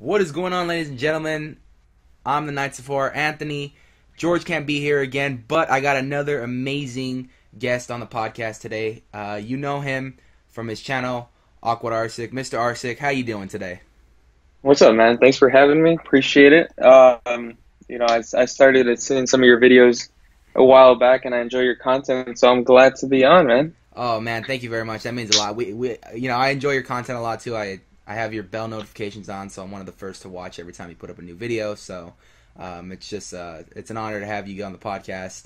What is going on, ladies and gentlemen? I'm the Knights of Horror, Anthony. George can't be here again, but I got another amazing guest on the podcast today. You know him from his channel, Awkward Arsic. Mr. Arsic, how you doing today? What's up, man? Thanks for having me. Appreciate it. You know, I started seeing some of your videos a while back, and I enjoy your content, so I'm glad to be on, man. Oh, man, thank you very much. That means a lot. You know, I enjoy your content a lot, too. I have your bell notifications on, so I'm one of the first to watch every time you put up a new video. So it's just it's an honor to have you on the podcast.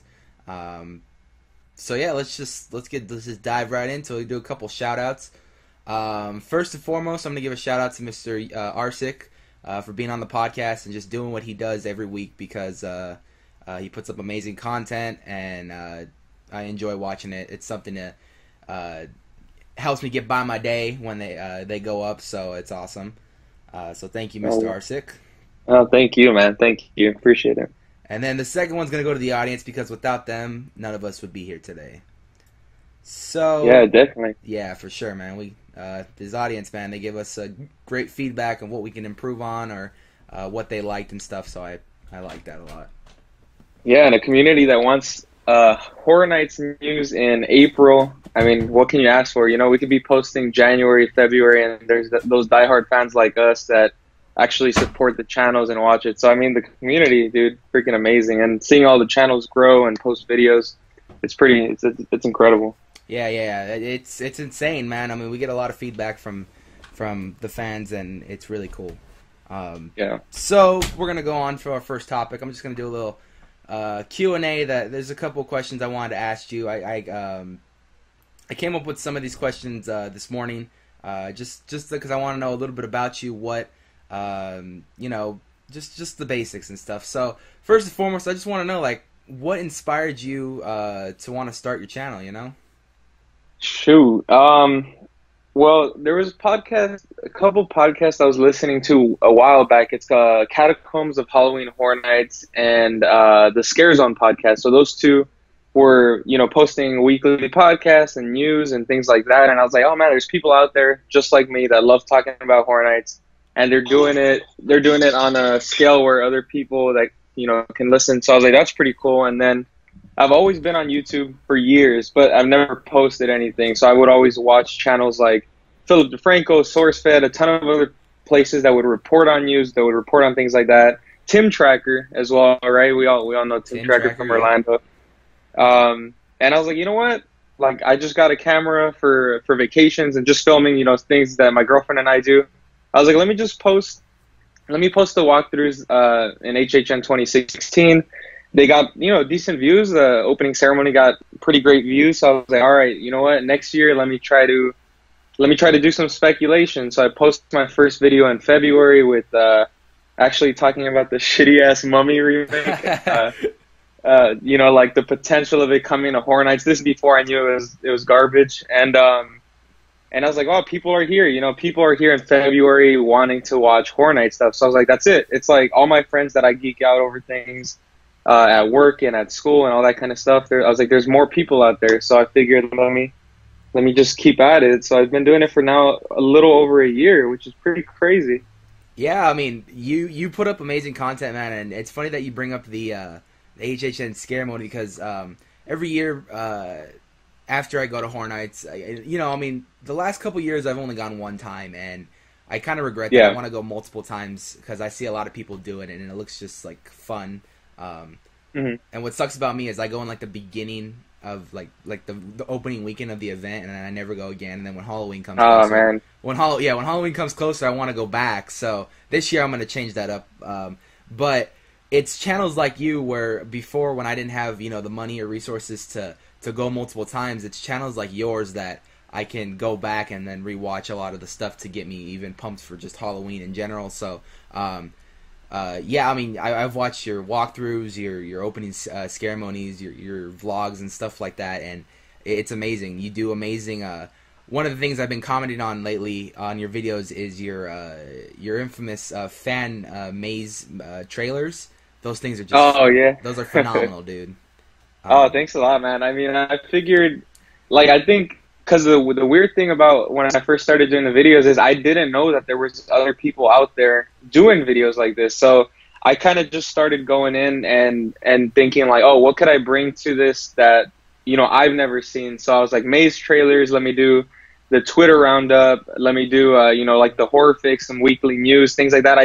So yeah, let's just dive right into it. We'll do a couple shout outs. First and foremost, I'm gonna give a shout out to Mr. Arsic for being on the podcast and just doing what he does every week, because he puts up amazing content, and I enjoy watching it. It's something that helps me get by my day when they go up, so it's awesome. So thank you, Mr. Arsic. Oh, thank you, man. Thank you. Appreciate it. And then the second one's going to go to the audience, because without them, none of us would be here today. So yeah, definitely. Yeah, for sure, man. We this audience, man, they give us great feedback on what we can improve on, or what they liked and stuff, so I like that a lot. Yeah, and a community that wants Horror Nights news in April, I mean, what can you ask for? You know, we could be posting January, February, and there's those diehard fans like us that actually support the channels and watch it. So, I mean, the community, dude, freaking amazing. And seeing all the channels grow and post videos, it's incredible. Yeah. It's insane, man. I mean, we get a lot of feedback from the fans, and it's really cool. Yeah. So, we're going to go on for our first topic. I'm just going to do a little Q&A. There's a couple questions I wanted to ask you. I came up with some of these questions this morning, just because I want to know a little bit about you, what, you know, just the basics and stuff. So first and foremost, I just want to know, like, what inspired you to want to start your channel, you know? Shoot. Well, there was a couple podcasts I was listening to a while back. It's Catacombs of Halloween Horror Nights and the Scare Zone podcast. So those two were, you know, posting weekly podcasts and news and things like that, and I was like, oh man, there's people out there just like me that love talking about Horror Nights, and they're doing it on a scale where other people that, you know, can listen. So I was like, that's pretty cool. And then I've always been on YouTube for years, but I've never posted anything, so I would always watch channels like Philip DeFranco, SourceFed, a ton of other places that would report on news, that would report on things like that. Tim Tracker as well, right? We all know Tim Tracker from Orlando. Yeah. And I was like, you know what? Like, I just got a camera for vacations and just filming, you know, things that my girlfriend and I do. I was like, let me post the walkthroughs in HHN 2016. They got, you know, decent views. The opening ceremony got pretty great views. So I was like, all right, you know what? Next year, let me try to do some speculation. So I posted my first video in February with actually talking about the shitty ass Mummy remake. You know, like the potential of it coming to Horror Nights. This is before I knew it was garbage. And and I was like, oh, people are here. You know, people are here in February wanting to watch Horror Night stuff. So I was like, that's it. It's like all my friends that I geek out over things at work and at school and all that kind of stuff. I was like, there's more people out there. So I figured, let me just keep at it. So I've been doing it for now a little over a year, which is pretty crazy. Yeah, I mean, you put up amazing content, man. And it's funny that you bring up the HHN Scare Mode, because every year after I go to Horror Nights, you know, I mean, the last couple years I've only gone one time, and I kind of regret that. I want to go multiple times, because I see a lot of people do it, and it looks just like fun. And what sucks about me is I go in like the beginning of like the opening weekend of the event, and then I never go again. And then when Halloween comes, when Halloween comes closer, I want to go back. So this year I'm going to change that up, but it's channels like you where before, when I didn't have, you know, the money or resources to go multiple times, it's channels like yours that I can go back and then rewatch a lot of the stuff to get me even pumped for just Halloween in general. So, yeah, I mean, I've watched your walkthroughs, your opening ceremonies, your vlogs and stuff like that, and it's amazing. You do amazing. One of the things I've been commenting on lately on your videos is your infamous fan maze trailers. Those things are just... Oh, yeah. Those are phenomenal, dude. Oh, thanks a lot, man. I mean, I figured... Like, I think because the weird thing about when I first started doing the videos is I didn't know that there was other people out there doing videos like this. So I kind of just started going in and thinking like, oh, what could I bring to this that, you know, I've never seen. So I was like, maze trailers, let me do the Twitter roundup, let me do, you know, like the horror fix and weekly news, things like that.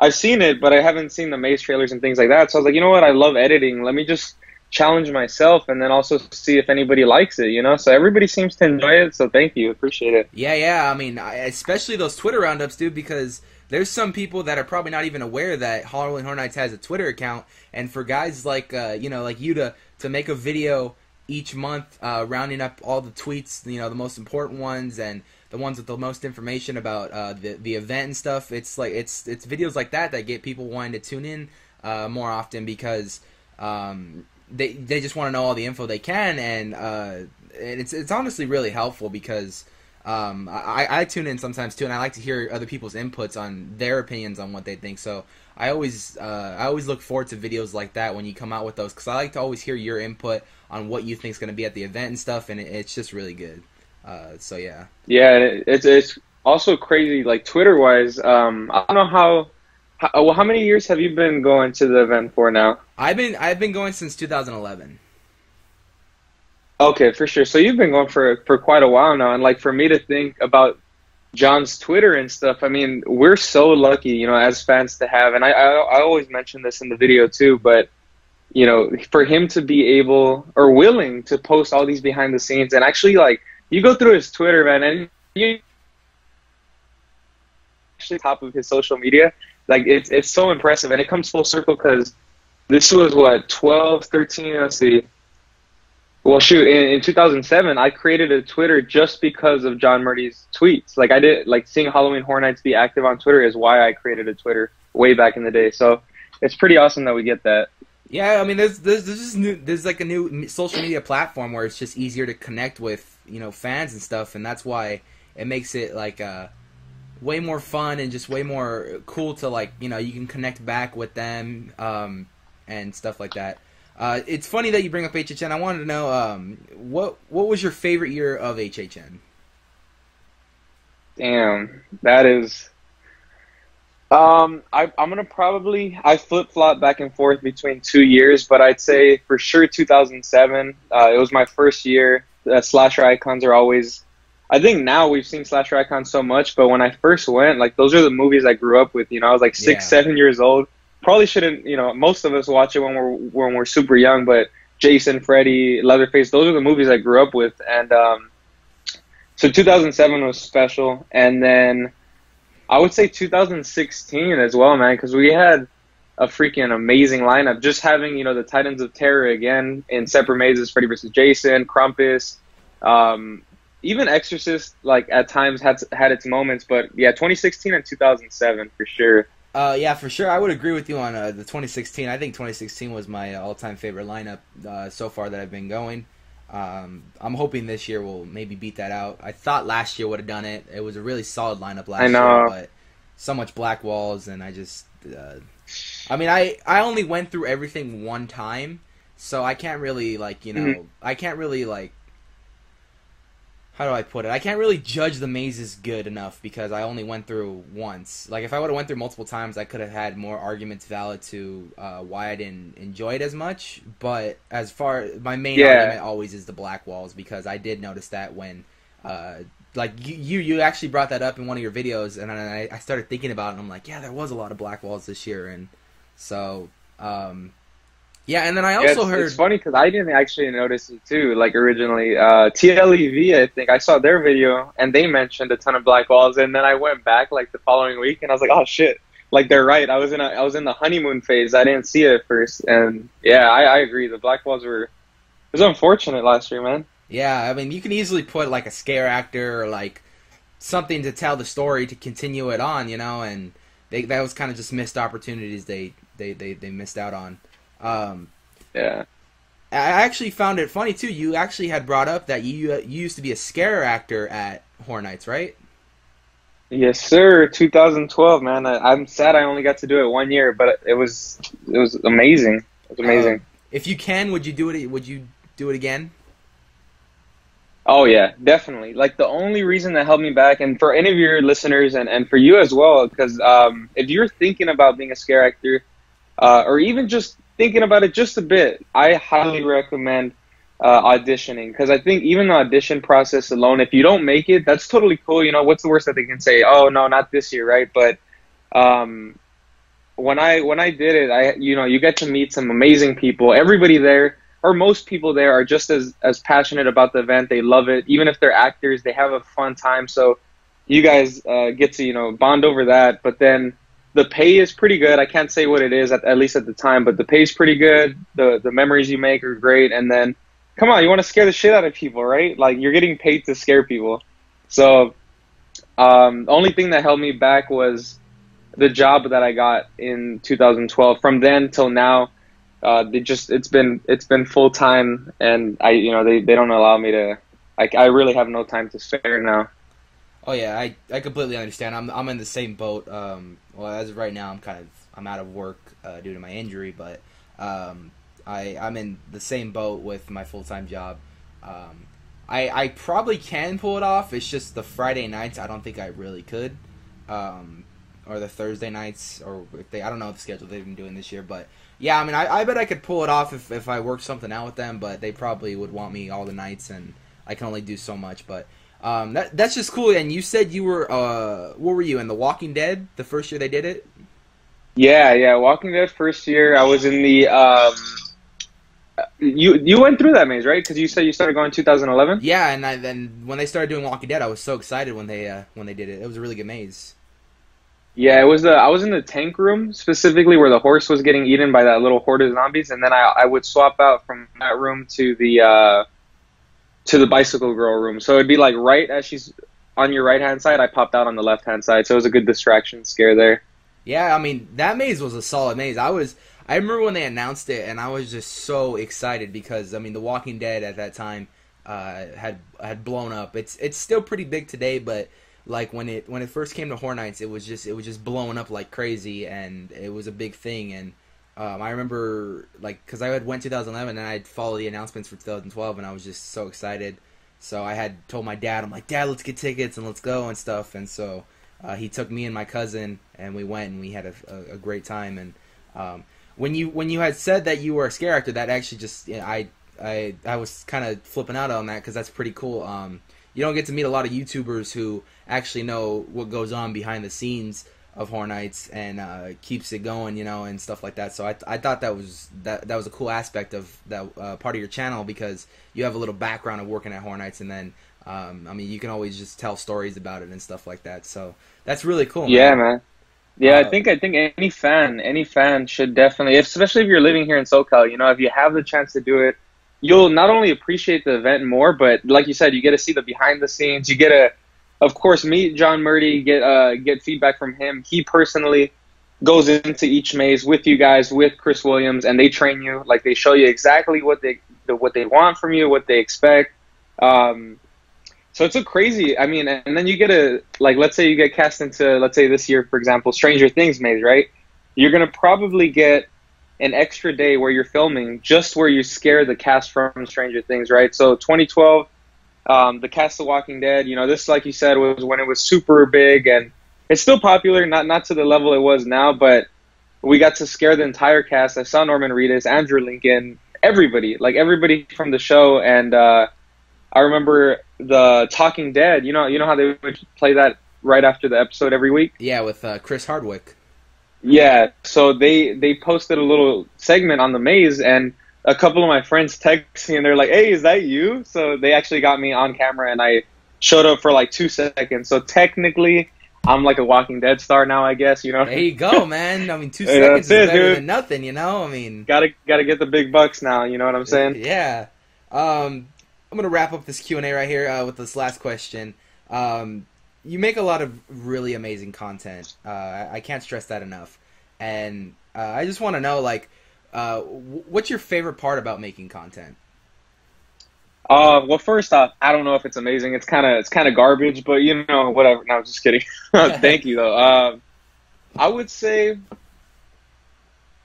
I've seen it, but I haven't seen the maze trailers and things like that. So I was like, you know what? I love editing. Let me just challenge myself and then also see if anybody likes it, you know? So everybody seems to enjoy it. So thank you. Appreciate it. Yeah. Yeah. I mean, especially those Twitter roundups, dude, because there's some people that are probably not even aware that Halloween Horror Nights has a Twitter account. And for guys like, you know, like you to make a video each month, rounding up all the tweets, you know, the most important ones and the ones with the most information about the event and stuff. It's like it's videos like that that get people wanting to tune in more often because they just want to know all the info they can, and it's honestly really helpful because I tune in sometimes too, and I like to hear other people's inputs on their opinions on what they think. So I always look forward to videos like that when you come out with those, because I like to always hear your input on what you think is going to be at the event and stuff, and it's just really good. So yeah. Yeah, it's also crazy, like Twitter wise. I don't know how many years have you been going to the event for now? I've been going since 2011. Okay, for sure. So you've been going for quite a while now, and like for me to think about John's Twitter and stuff, I mean, we're so lucky, you know, as fans to have, and I always mention this in the video too, but you know, for him to be able or willing to post all these behind the scenes, and actually like you go through his Twitter, man, and you actually top of his social media, like it's so impressive, and it comes full circle because this was what 12, 13. Let's see. Well, shoot, in 2007, I created a Twitter just because of John Murdy's tweets. Like I did, like seeing Halloween Horror Nights be active on Twitter is why I created a Twitter way back in the day. So it's pretty awesome that we get that. Yeah, I mean, there's like a new social media platform where it's just easier to connect with, you know, fans and stuff, and that's why it makes it like way more fun and just way more cool to, like, you know, you can connect back with them and stuff like that. It's funny that you bring up HHN. I wanted to know what was your favorite year of HHN? Damn, that is. I'm gonna probably flip-flop back and forth between 2 years, but I'd say for sure 2007. It was my first year. Slasher icons are always. I think now we've seen slasher icons so much, but when I first went, like those are the movies I grew up with. You know, I was like six, 7 years old. Probably shouldn't, you know, most of us watch it when we're super young, but Jason, Freddy, Leatherface, those are the movies I grew up with. And so 2007 was special. And then I would say 2016 as well, man, because we had a freaking amazing lineup. Just having, you know, the Titans of Terror again in separate mazes, Freddy versus Jason, Krampus, even Exorcist, like at times had its moments. But yeah, 2016 and 2007 for sure. Yeah, for sure. I would agree with you on the 2016. I think 2016 was my all-time favorite lineup so far that I've been going. I'm hoping this year will maybe beat that out. I thought last year would have done it. It was a really solid lineup last year, but so much black walls, and I just... I mean, I only went through everything one time, so I can't really, like, you know... I can't really, like... How do I put it? I can't really judge the mazes good enough because I only went through once. Like, if I would have went through multiple times, I could have had more arguments valid to why I didn't enjoy it as much. But as far... My main argument always is the black walls because I did notice that when... like, you actually brought that up in one of your videos, and I started thinking about it, and I'm like, yeah, there was a lot of black walls this year. And so... yeah, and then I also heard... It's funny because I didn't actually notice it too, like originally. TLEV, I think, I saw their video, and they mentioned a ton of black walls, and then I went back like the following week, and I was like, oh shit, like they're right. I was in the honeymoon phase. I didn't see it at first, and yeah, I agree. The black walls were... It was unfortunate last year, man. Yeah, I mean, you can easily put like a scare actor or like something to tell the story to continue it on, you know, and that was kind of just missed opportunities they missed out on. Yeah, I actually found it funny too. You actually had brought up that you used to be a scare actor at Horror Nights, right? Yes, sir. 2012, man. I'm sad I only got to do it 1 year, but it was amazing. It was amazing. If you can, would you do it? Would you do it again? Oh, yeah, definitely. Like, the only reason that held me back, and for any of your listeners and for you as well, because if you're thinking about being a scare actor or even just thinking about it just a bit, I highly recommend auditioning, because I think even the audition process alone, if you don't make it, that's totally cool. You know, what's the worst that they can say? Oh, no, not this year, right? But when I did it, you know, you get to meet some amazing people. Everybody there, or most people there, are just as passionate about the event. They love it. Even if they're actors, they have a fun time. So you guys get to, you know, bond over that. But then the pay is pretty good. I can't say what it is, at least at the time, but the pay is pretty good. The memories you make are great. And then, come on, you want to scare the shit out of people, right? Like, you're getting paid to scare people. So the only thing that held me back was the job that I got in 2012. From then till now, it's been full time, and they don't allow me to. I really have no time to spare now. Oh yeah, I completely understand. I'm in the same boat. Well, as of right now, I'm out of work due to my injury, but I'm in the same boat with my full time job. I probably can pull it off. It's just the Friday nights I don't think I really could. Or the Thursday nights, or if they, I don't know the schedule they've been doing this year, but yeah, I mean, I bet I could pull it off if I worked something out with them, but they probably would want me all the nights, and I can only do so much, but that's just cool. And you said you were, what were you, in The Walking Dead, the first year they did it? Yeah, Walking Dead first year, I was in the, you went through that maze, right? Because you said you started going in 2011? Yeah, and then when they started doing Walking Dead, I was so excited when they did it. It was a really good maze. Yeah, it was I was in the tank room, specifically where the horse was getting eaten by that little horde of zombies, and then I would swap out from that room to the bicycle girl room. So it'd be like right as she's on your right-hand side, I popped out on the left-hand side. So it was a good distraction scare there. Yeah, I mean, that maze was a solid maze. I remember when they announced it, and I was just so excited because, I mean, The Walking Dead at that time had blown up. It's still pretty big today, but like when it first came to Horror Nights, it was just blowing up like crazy, and it was a big thing. And I remember, like, because I had went 2011 and I'd follow the announcements for 2012, and I was just so excited. So I had told my dad, I'm like, Dad, let's get tickets and let's go and stuff. And so he took me and my cousin, and we went, and we had a great time. And when you had said that you were a scare actor, that actually just, you know, I was kind of flipping out on that, because that's pretty cool. You don't get to meet a lot of YouTubers who actually know what goes on behind the scenes of Horror Nights and keeps it going, you know, and stuff like that. So I thought that was a cool aspect of that part of your channel, because you have a little background of working at Horror Nights, and then I mean, you can always just tell stories about it and stuff like that. So that's really cool. Yeah, man. Yeah, I think any fan should definitely, especially if you're living here in SoCal, you know, if you have the chance to do it, you'll not only appreciate the event more, but like you said, you get to see the behind the scenes. You get to, of course, meet John Murdy, get feedback from him. He personally goes into each maze with you guys, with Chris Williams, and they train you. Like, they show you exactly what they want from you, what they expect. So it's a crazy, I mean, and then you get to, like, let's say you get cast into, let's say this year, for example, Stranger Things maze, right? You're going to probably get an extra day where you're filming just where you scare the cast from Stranger Things, right? So 2012, the cast of Walking Dead, you know, this, like you said, was when it was super big, and it's still popular, not to the level it was now, but we got to scare the entire cast. I saw Norman Reedus, Andrew Lincoln, everybody from the show. And I remember the Talking Dead, you know how they would play that right after the episode every week? Yeah, with Chris Hardwick. Yeah, so they posted a little segment on the maze, and a couple of my friends text me, and they're like, hey, is that you? So they actually got me on camera, and I showed up for like 2 seconds. So technically, I'm like a Walking Dead star now, I guess, you know? There you go, man. I mean, 2 seconds is better than nothing, you know? I mean, Gotta get the big bucks now, you know what I'm saying? Yeah. I'm gonna wrap up this Q&A right here with this last question. You make a lot of really amazing content. I can't stress that enough. And I just want to know, like, what's your favorite part about making content? Well, first off, I don't know if it's amazing. It's kind of garbage, but, you know, whatever. No, I'm just kidding. Thank you, though. I would say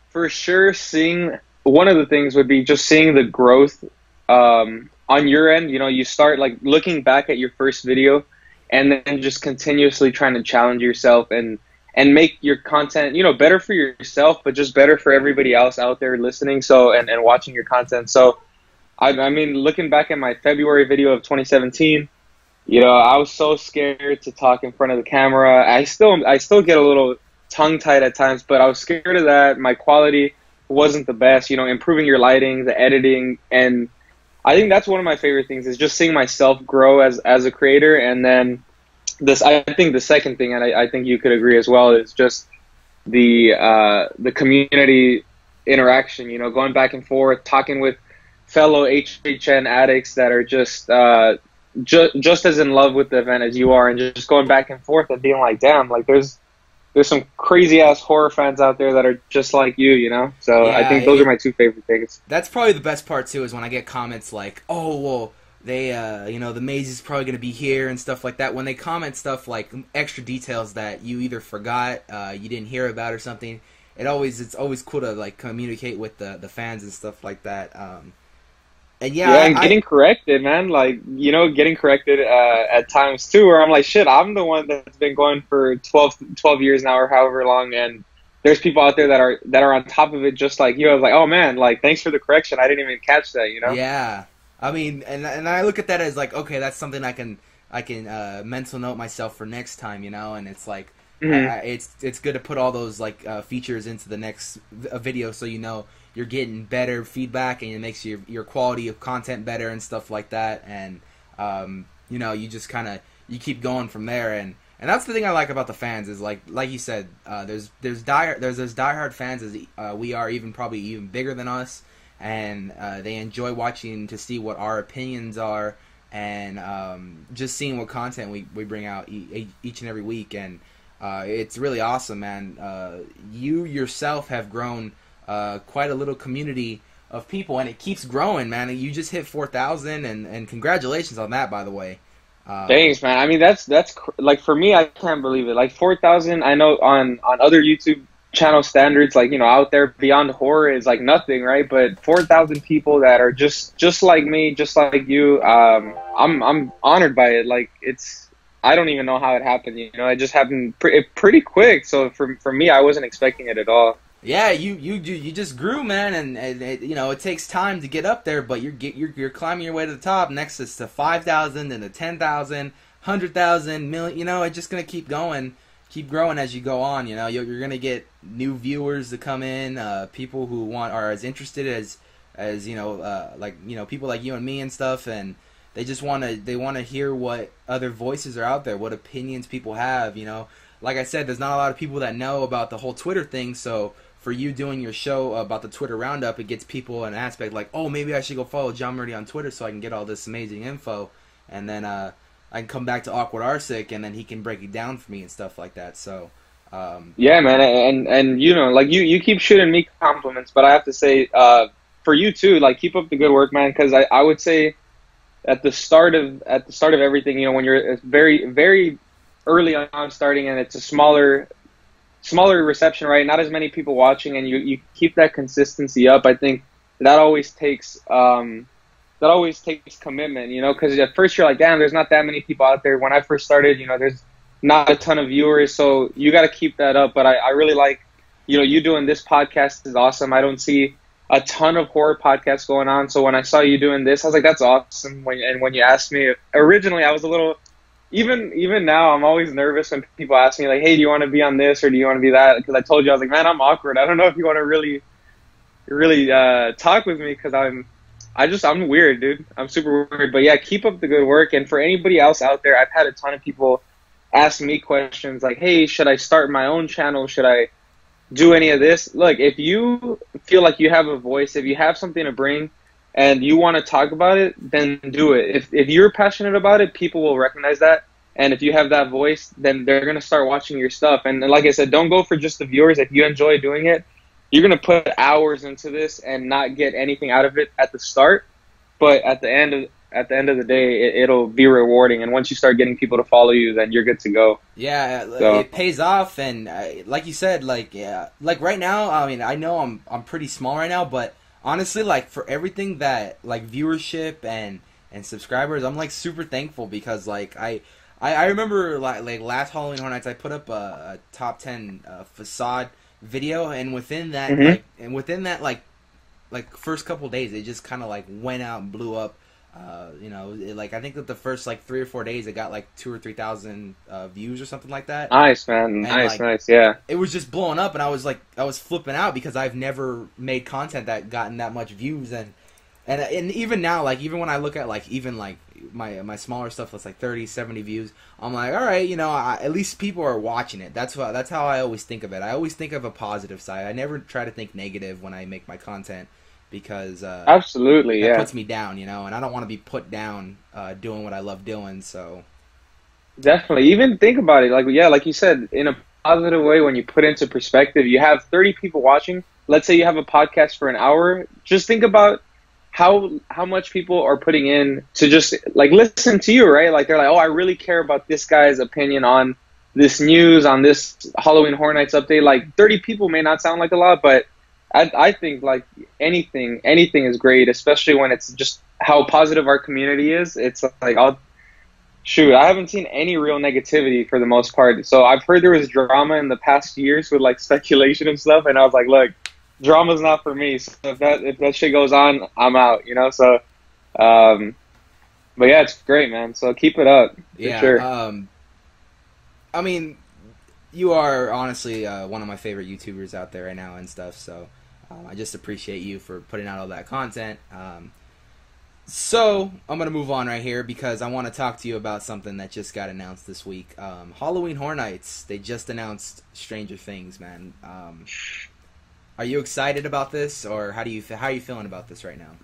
for sure one of the things would be just seeing the growth on your end, you know, you start like looking back at your first video and then just continuously trying to challenge yourself and make your content, you know, better for yourself, but just better for everybody else out there listening. So, and watching your content. So, I mean, looking back at my February video of 2017, you know, I was so scared to talk in front of the camera. I still get a little tongue tied at times, but I was scared of that. My quality wasn't the best, you know, improving your lighting, the editing. And I think that's one of my favorite things is just seeing myself grow as a creator. And then this, I think the second thing, and I think you could agree as well, is just the community interaction, you know, going back and forth, talking with fellow HHN addicts that are just as in love with the event as you are, and just going back and forth and being like, damn, like there's some crazy ass horror fans out there that are just like you, you know? So yeah, I think those are my two favorite things. That's probably the best part too, is when I get comments like, oh, well, they, you know, the maze is probably going to be here and stuff like that. When they comment stuff like extra details that you either forgot, you didn't hear about or something, it's always cool to like communicate with the fans and stuff like that. And yeah, and getting corrected, man. Like, you know, getting corrected at times too, where I'm like, shit, I'm the one that's been going for 12 years now or however long, and there's people out there that are on top of it just like you. I was like, oh man, like thanks for the correction. I didn't even catch that, you know? Yeah, I mean, and I look at that as like, okay, that's something I can mental note myself for next time, you know? And it's like, mm-hmm. It's good to put all those like features into the next video, so you know you're getting better feedback and it makes your quality of content better and stuff like that. And you know, you just kind of keep going from there. And that's the thing I like about the fans is like you said, there's those diehard fans as we are, even probably even bigger than us, and they enjoy watching to see what our opinions are and just seeing what content we bring out each and every week. And it's really awesome, man. You yourself have grown quite a little community of people, and it keeps growing, man. You just hit 4,000, and congratulations on that, by the way. Thanks, man. I mean, that's like, for me, I can't believe it. Like 4,000, I know on other YouTube channel standards, like, you know, out there beyond horror is like nothing, right? But 4,000 people that are just like me, just like you. I'm honored by it. Like, it's, I don't even know how it happened. You know, it just happened pretty quick. So for me, I wasn't expecting it at all. Yeah, you just grew, man, and it, you know, it takes time to get up there, but you're climbing your way to the top. Next is to 5,000, and to 10,000, 100,000, million. You know, it's just gonna keep going, keep growing as you go on. You know, you're gonna get new viewers to come in, people who are as interested as you know, like, you know, people like you and me and stuff, and they just wanna hear what other voices are out there, what opinions people have. You know, like I said, there's not a lot of people that know about the whole Twitter thing, so for you doing your show about the Twitter roundup, it gets people an aspect like, oh, maybe I should go follow John Murdy on Twitter so I can get all this amazing info, and then I can come back to Awkward Arsic, and then he can break it down for me and stuff like that. So yeah, man, and you know, like you keep shooting me compliments, but I have to say for you too, like keep up the good work, man, because I would say at the start of everything, you know, when you're very, very early on starting, and it's a smaller reception, right? Not as many people watching, and you keep that consistency up. I think that always takes commitment, you know, because at first you're like, damn, there's not that many people out there. When I first started, you know, there's not a ton of viewers, so you got to keep that up. But I really like, you know, you doing this podcast is awesome. I don't see a ton of horror podcasts going on, so when I saw you doing this, I was like, that's awesome. When you asked me originally, I was a little, even now, I'm always nervous when people ask me, like, hey, do you want to be on this or do you want to be that? Because I told you, I was like, man, I'm awkward. I don't know if you want to really talk with me, because I'm weird, dude. I'm super weird. But yeah, keep up the good work. And for anybody else out there, I've had a ton of people ask me questions like, hey, should I start my own channel? Should I do any of this? Look, if you feel like you have a voice, if you have something to bring, and you want to talk about it, then do it. If you're passionate about it, people will recognize that. And if you have that voice, then they're going to start watching your stuff. And like I said, don't go for just the viewers. If you enjoy doing it, you're going to put hours into this and not get anything out of it at the start. But at the end of the day, it'll be rewarding. And once you start getting people to follow you, then you're good to go. Yeah, so it pays off. And like you said, like, yeah, like right now, I mean, I know I'm pretty small right now, but honestly, like for everything that like viewership and and subscribers. I'm like super thankful because like I remember like last Halloween Horror Nights I put up a top 10 facade video, and within that like first couple days it just kind of like went out and blew up. You know, I think that the first like 3 or 4 days it got like 2,000 or 3,000 views or something like that. Nice, man. And, nice, yeah. It was just blowing up, and I was like, I was flipping out because I've never made content that gotten that much views, and even now, like even when I look at like even like my smaller stuff that's like 30, 70 views, I'm like, all right, you know, at least people are watching it. That's how I always think of it. I always think of a positive side. I never try to think negative when I make my content. Because absolutely, yeah, it puts me down, you know, and I don't want to be put down doing what I love doing. So definitely, even think about it, like yeah, like you said, in a positive way. When you put into perspective, you have 30 people watching. Let's say you have a podcast for an hour. Just think about how much people are putting in to just like listen to you, right? Like they're like, oh, I really care about this guy's opinion on this news, on this Halloween Horror Nights update. Like 30 people may not sound like a lot, but I think like anything is great, especially when it's just how positive our community is. It's like, shoot, I haven't seen any real negativity for the most part. So I've heard there was drama in the past years with like speculation and stuff, and I was like, look, drama's not for me. So if that shit goes on, I'm out, you know. So, but yeah, it's great, man. So keep it up. Yeah. For sure. I mean, you are honestly one of my favorite YouTubers out there right now and stuff. So. I just appreciate you for putting out all that content. So I'm going to move on right here because I want to talk to you about something that just got announced this week. Halloween Horror Nights, they just announced Stranger Things, man. Are you excited about this, or how are you feeling about this right now?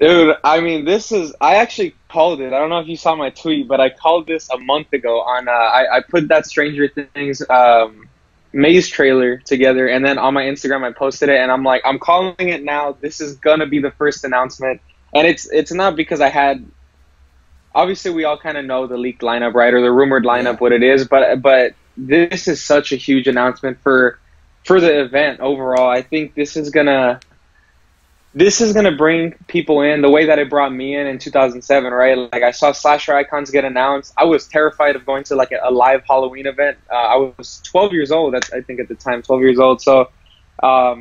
Dude, I mean, this is – I actually called it. I don't know if you saw my tweet, but I called this a month ago. On I put that Stranger Things Maze trailer together, and then on my Instagram I posted it, and I'm like, I'm calling it now. This is gonna be the first announcement. And it's not because I had, obviously we all kind of know the leaked lineup, right, or the rumored lineup, what it is, but this is such a huge announcement for the event overall. I think this is gonna bring people in the way that it brought me in 2007, right? Like I saw slasher icons get announced. I was terrified of going to like a live Halloween event. I was 12 years old, I think at the time, 12 years old. So I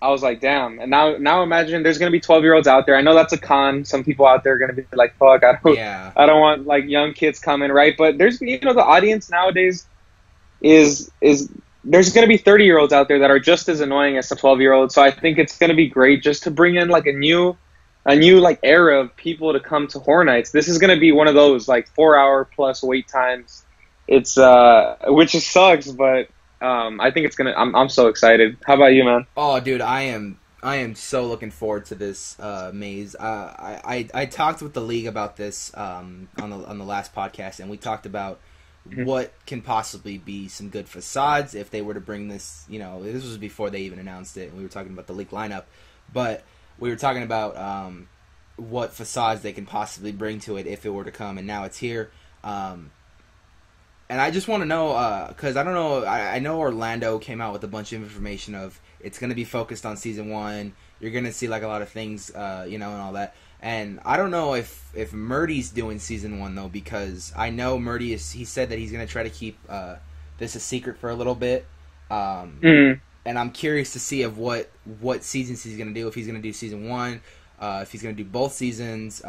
was like, damn. And now imagine there's gonna be 12-year-olds out there. I know that's a con. Some people out there are gonna be like, fuck, I don't want like young kids coming, right? But there's, you know, the audience nowadays is there's going to be 30-year-olds out there that are just as annoying as the 12-year-olds. So I think it's going to be great just to bring in like a new like era of people to come to Horror Nights. This is going to be one of those like 4-hour plus wait times. It's which just sucks, but I think it's going to, I'm so excited. How about you, man? Oh dude, I am so looking forward to this maze. I talked with the league about this on the last podcast, and we talked about what can possibly be some good facades if they were to bring this, you know, this was before they even announced it, and we were talking about the leaked lineup, but we were talking about what facades they can possibly bring to it if it were to come, and now it's here. And I just want to know, because I don't know, I know Orlando came out with a bunch of information of it's going to be focused on season one, you're going to see like a lot of things, you know, and all that. And I don't know if Murdy's doing season one though, because I know Murdy is. He said that he's gonna try to keep this a secret for a little bit. And I'm curious to see of what seasons he's gonna do. If he's gonna do season one, if he's gonna do both seasons.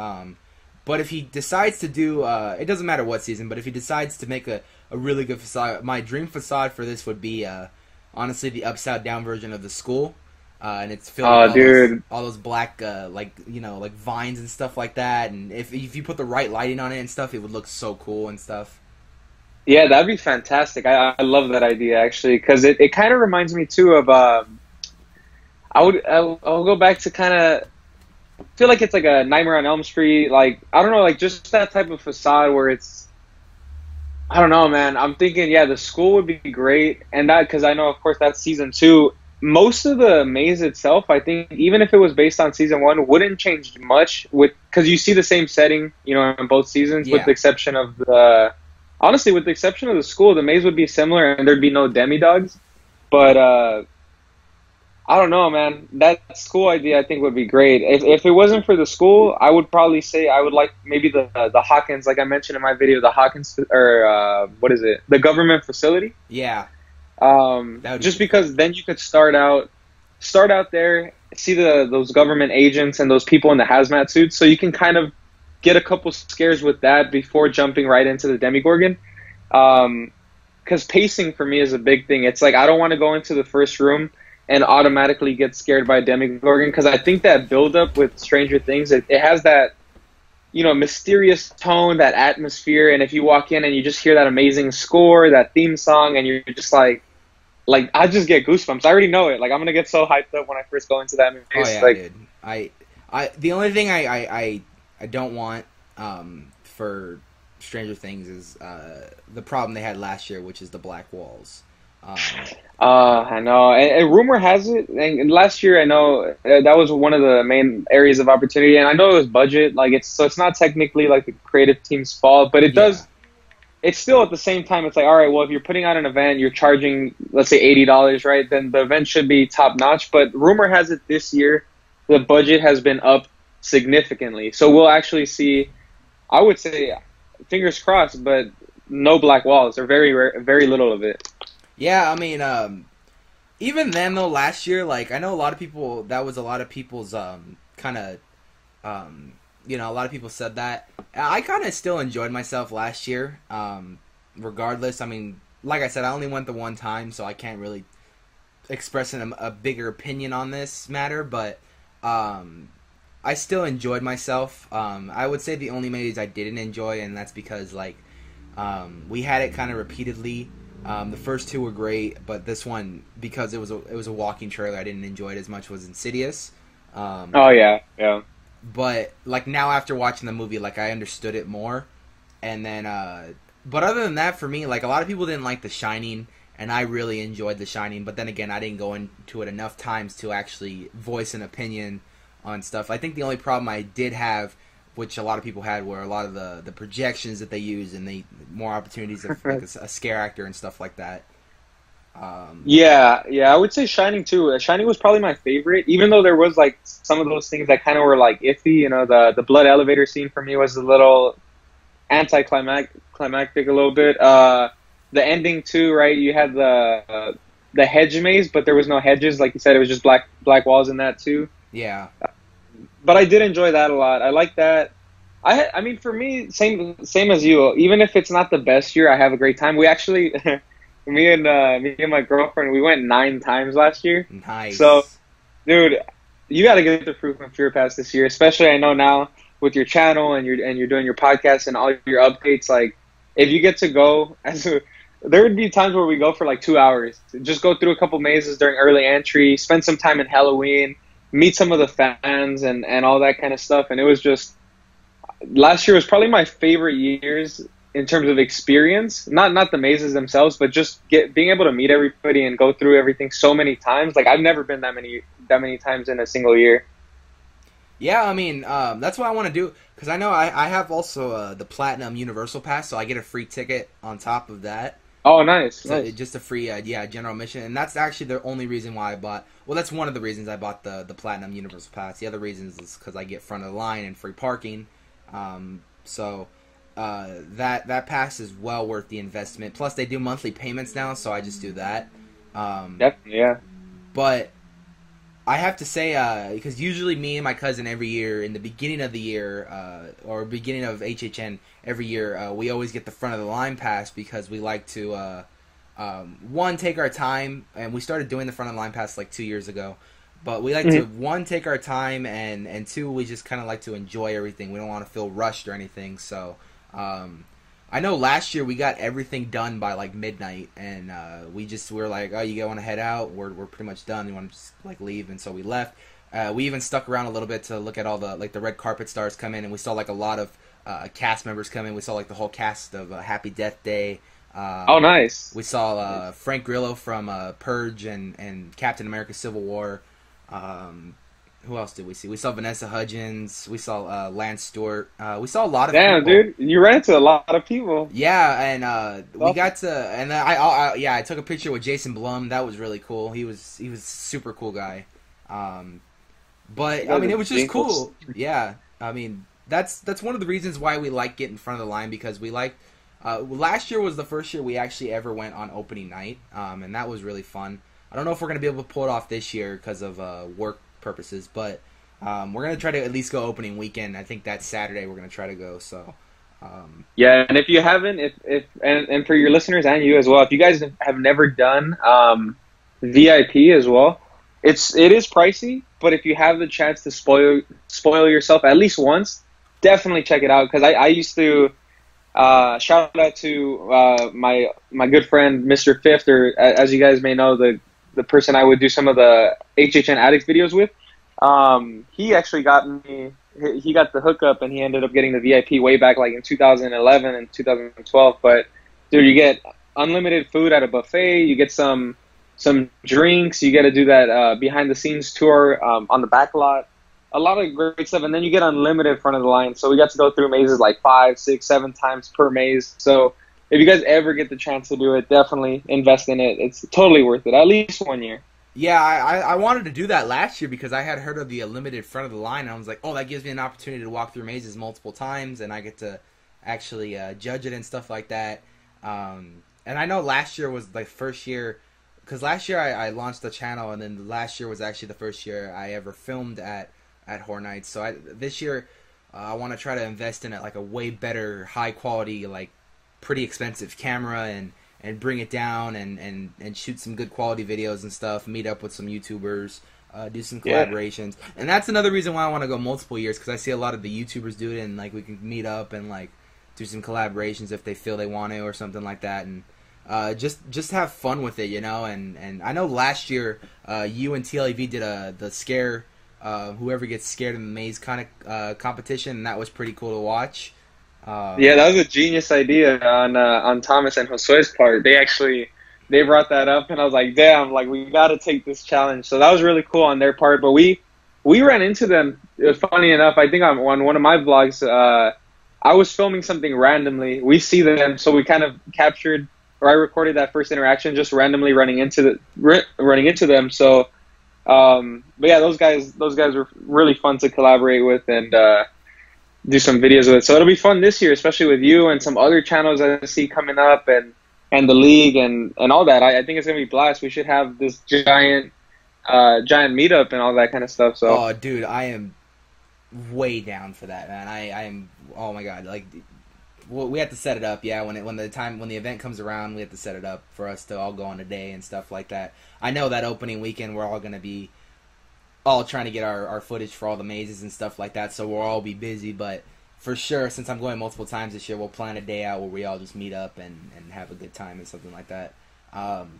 But if he decides to do, it doesn't matter what season. But if he decides to make a really good facade, my dream facade for this would be honestly the upside down version of the school. And it's filled with all those black, like vines and stuff like that. And if you put the right lighting on it and stuff, it would look so cool and stuff. Yeah, that'd be fantastic. I love that idea, actually, because it kind of reminds me, too, of I'll go back to kind of – feel like it's like a Nightmare on Elm Street. Like, I don't know, like just that type of facade where it's – I don't know, man. I'm thinking, yeah, the school would be great. And that – because I know, of course, that's season two. Most of the maze itself, I think, even if it was based on season one, wouldn't change much with, because you see the same setting, you know, in both seasons, with the exception of the, honestly, with the exception of the school, the maze would be similar and there'd be no demidogs. But I don't know, man. That school idea, I think, would be great. If it wasn't for the school, I would probably say I would like maybe the Hawkins, like I mentioned in my video, the Hawkins, or what is it? The government facility. Yeah. Just because then you could start out there, see those government agents and those people in the hazmat suits, so you can kind of get a couple scares with that before jumping right into the Demogorgon. Because pacing for me is a big thing. It's like I don't want to go into the first room and automatically get scared by a Demogorgon, because I think that build-up with Stranger Things, it has that, you know, mysterious tone, that atmosphere, and if you walk in and you just hear that amazing score, that theme song, and you're just like I just get goosebumps. I already know it. Like, I'm gonna get so hyped up when I first go into that movie. Oh yeah, like, dude. I the only thing I don't want for Stranger Things is the problem they had last year, which is the black walls. I know, and rumor has it, and last year I know that was one of the main areas of opportunity, and I know it was budget, like it's not technically like the creative team's fault, but it does. It's still at the same time, it's like, all right, well, if you're putting on an event, you're charging, let's say $80, right? Then the event should be top notch. But rumor has it this year, the budget has been up significantly, so we'll actually see. I would say, fingers crossed, but no black walls, or very rare, very little of it. Yeah, I mean, even then, though, last year, like, I know a lot of people, that was a lot of people's kind of, you know, a lot of people said that. I kind of still enjoyed myself last year, regardless. I mean, like I said, I only went the one time, so I can't really express a bigger opinion on this matter, but I still enjoyed myself. I would say the only movies I didn't enjoy, and that's because, like, we had it kind of repeatedly. The first two were great, but this one, because it was a walking trailer, I didn't enjoy it as much. Was Insidious. Oh yeah, yeah. But like now after watching the movie, like I understood it more, and then but other than that, for me, like a lot of people didn't like The Shining, and I really enjoyed The Shining. But then again, I didn't go into it enough times to actually voice an opinion on stuff. I think the only problem I did have, which a lot of people had, were a lot of the projections that they use and the more opportunities of like a scare actor and stuff like that. Yeah, I would say Shining too. Shining was probably my favorite, even though there was like some of those things that kind of were like iffy. You know, the blood elevator scene for me was a little anticlimactic a little bit. The ending too, right? You had the hedge maze, but there was no hedges, like you said. It was just black walls in that too. Yeah. But I did enjoy that a lot. I like that. I mean, for me, same as you. Even if it's not the best year, I have a great time. We actually, me and my girlfriend, we went 9 times last year. Nice. So, dude, you got to get the Fruit from Fear Pass this year, especially I know now with your channel and you're doing your podcast and all your updates. Like, if you get to go, there would be times where we go for like 2 hours, just go through a couple mazes during early entry, spend some time in Halloween, meet some of the fans and all that kind of stuff. And it was just, last year was probably my favorite years in terms of experience, not the mazes themselves, but just being able to meet everybody and go through everything so many times. Like I've never been that many times in a single year. Yeah. I mean, that's what I want to do. Cause I know I have also the Platinum Universal Pass, so I get a free ticket on top of that. Oh, nice. So nice. Just a free, general admission. And that's actually the only reason why I bought... Well, that's one of the reasons I bought the Platinum Universal Pass. The other reason is because I get front of the line and free parking. That pass is well worth the investment. Plus, they do monthly payments now, so I just do that. Definitely, yeah. But I have to say, because usually me and my cousin every year, in the beginning of the year, or beginning of HHN every year, we always get the front of the line pass because we like to, one, take our time, and we started doing the front of the line pass like 2 years ago, but we like to, one, take our time, and two, we just kind of like to enjoy everything. We don't want to feel rushed or anything, so I know last year we got everything done by like midnight, and we were like, oh, you want to head out? We're pretty much done. You want to just like leave? And so we left. We even stuck around a little bit to look at all the like the red carpet stars come in, and we saw like a lot of cast members come in. We saw like the whole cast of Happy Death Day. Oh, nice. We saw Frank Grillo from Purge and Captain America: Civil War. Who else did we see? We saw Vanessa Hudgens. We saw Lance Stewart. We saw a lot of people. Damn, dude. You ran into a lot of people. Yeah, and we got to... And I took a picture with Jason Blum. That was really cool. He was a super cool guy. But, I mean, it was just cool. Yeah, I mean, that's one of the reasons why we like getting in front of the line, because we like... last year was the first year we actually ever went on opening night, and that was really fun. I don't know if we're going to be able to pull it off this year because of work purposes, but we're going to try to at least go opening weekend. I think that's Saturday we're going to try to go. So yeah, and if you haven't, and for your listeners and you as well, if you guys have never done VIP as well, it is pricey, but if you have the chance to spoil yourself at least once, definitely check it out, because I used to shout out to my good friend Mr. Fifth, or as you guys may know, the person I would do some of the HHN Addicts videos with. He actually got me, he got the hookup, and he ended up getting the VIP way back like in 2011 and 2012. But dude, you get unlimited food at a buffet, you get some drinks, you get to do that behind the scenes tour on the back lot, a lot of great stuff, and then you get unlimited front of the line. So we got to go through mazes like 5, 6, 7 times per maze. So if you guys ever get the chance to do it, definitely invest in it. It's totally worth it, at least one year. Yeah, I wanted to do that last year because I had heard of the unlimited front of the line, and I was like, oh, that gives me an opportunity to walk through mazes multiple times, and I get to actually judge it and stuff like that. And I know last year was the first year, because last year I launched the channel, and then last year was actually the first year I ever filmed at Horror Nights. So this year I want to try to invest in it, like a way better, high quality, like pretty expensive camera, and bring it down and shoot some good quality videos and stuff, meet up with some YouTubers, do some collaborations. Yeah. And that's another reason why I want to go multiple years, because I see a lot of the YouTubers do it, and like we can meet up and like do some collaborations if they feel they want to or something like that, and just have fun with it, you know. And I know last year you and TLEV did the scare, whoever gets scared in the maze kind of competition, and that was pretty cool to watch. Yeah, that was a genius idea on Thomas and Josue's part. They brought that up, and I was like, damn, like we got to take this challenge. So that was really cool on their part. But we ran into them. Funny enough, I think on one of my vlogs, I was filming something randomly. We see them, so we kind of captured, or I recorded that first interaction just randomly running into them. So, but yeah, those guys were really fun to collaborate with, and do some videos with it. So it'll be fun this year, especially with you and some other channels I see coming up, and the league and all that. I think it's gonna be a blast. We should have this giant meetup and all that kind of stuff. So, oh dude, I am way down for that, man. I am, oh my god, like we have to set it up. Yeah, when the event comes around, we have to set it up for us to all go on a day and stuff like that. I know that opening weekend we're all gonna be all trying to get our footage for all the mazes and stuff like that, so we'll all be busy. But for sure, since I'm going multiple times this year, we'll plan a day out where we all just meet up and have a good time and something like that.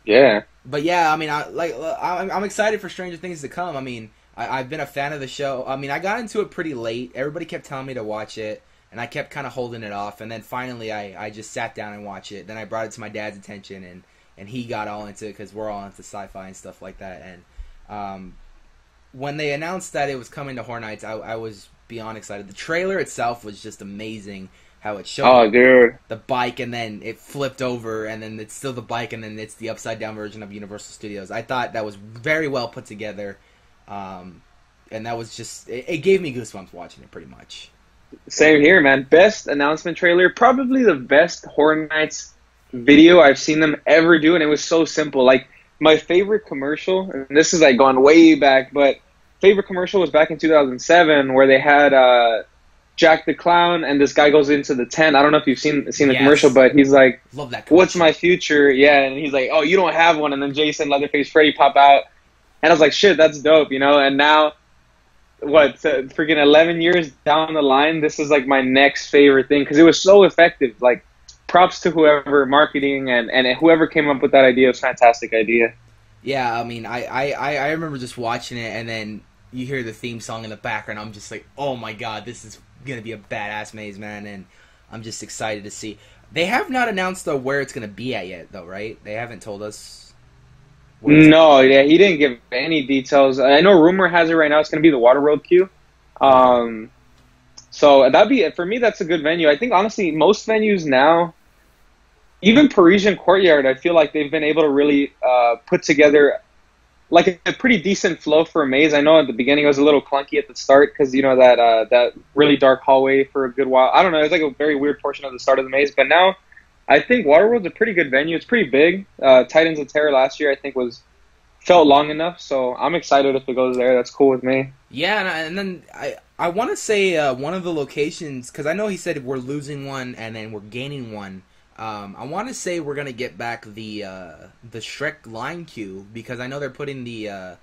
Yeah. But yeah, I mean, I'm excited for stranger things to come. I mean, I've been a fan of the show. I mean, I got into it pretty late. Everybody kept telling me to watch it, and I kept kind of holding it off. And then finally, I just sat down and watched it. Then I brought it to my dad's attention, and he got all into it because we're all into sci-fi and stuff like that. And when they announced that it was coming to Horror Nights, I was beyond excited. The trailer itself was just amazing, how it showed the bike, and then it flipped over, and then it's still the bike, and then it's the upside-down version of Universal Studios. I thought that was very well put together, and that was just... It gave me goosebumps watching it, pretty much. Same here, man. Best announcement trailer. Probably the best Horror Nights video I've seen them ever do, and it was so simple. Like, my favorite commercial, and this is like gone way back, but... favorite commercial was back in 2007, where they had Jack the Clown, and this guy goes into the tent. I don't know if you've seen the commercial, but he's like, love that commercial. What's my future? Yeah, and he's like, oh, you don't have one. And then Jason, Leatherface, Freddy pop out, and I was like, shit, that's dope, you know. And now, what, freaking 11 years down the line, this is like my next favorite thing, because it was so effective. Like, props to whoever marketing and whoever came up with that idea. It was a fantastic idea. Yeah, I mean, I remember just watching it, and then you hear the theme song in the background. I'm just like, oh my god, this is gonna be a badass maze, man, and I'm just excited to see. They have not announced though where it's gonna be at yet, though, right? They haven't told us No, yeah, he didn't give any details. I know rumor has it right now it's going to be the Waterworld queue. So that'd be it. For me, that's a good venue. I think, honestly, most venues now, even Parisian Courtyard, I feel like they've been able to really put together like a pretty decent flow for a maze. I know at the beginning it was a little clunky at the start because, you know, that really dark hallway for a good while. I don't know. It's like a very weird portion of the start of the maze. But now I think Waterworld's a pretty good venue. It's pretty big. Titans of Terror last year I think felt long enough. So I'm excited if it goes there. That's cool with me. Yeah, and then I want to say one of the locations, because I know he said we're losing one and then we're gaining one. I want to say we're gonna get back the Shrek line queue, because I know they're putting the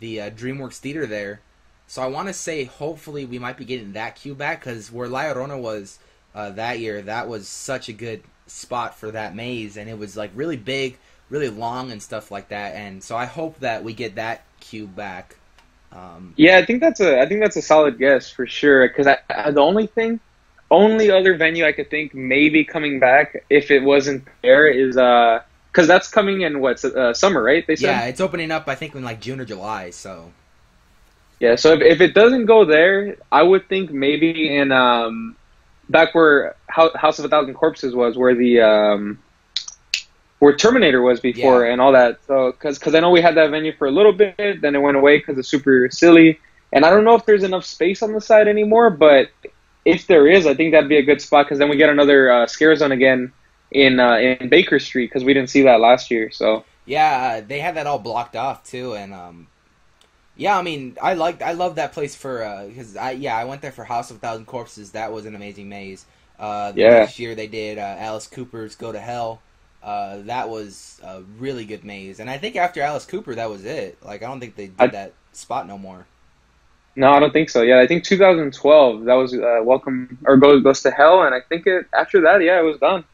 DreamWorks Theater there, so I want to say hopefully we might be getting that queue back, because where La Llorona was that year, that was such a good spot for that maze, and it was like really big, really long, and stuff like that. And so I hope that we get that queue back. Yeah, I think that's a solid guess for sure. Because the only other venue I could think maybe coming back if it wasn't there is because that's coming in summer, right? They said? Yeah, it's opening up I think in like June or July. So yeah, so if it doesn't go there, I would think maybe in back where House of a Thousand Corpses was, where the where Terminator was before, yeah. And all that. So because I know we had that venue for a little bit, then it went away because it's super silly, and I don't know if there's enough space on the side anymore, but. If there is, I think that'd be a good spot, because then we get another Scare Zone again in Baker Street, because we didn't see that last year. So yeah, they had that all blocked off too, and yeah, I mean, I love that place for because I went there for House of a Thousand Corpses. That was an amazing maze. Next year they did Alice Cooper's Go to Hell. That was a really good maze, and I think after Alice Cooper, that was it. Like I don't think they did that spot no more. No, I don't think so. Yeah, I think 2012 that was Welcome or Goes to Hell, and I think after that it was done.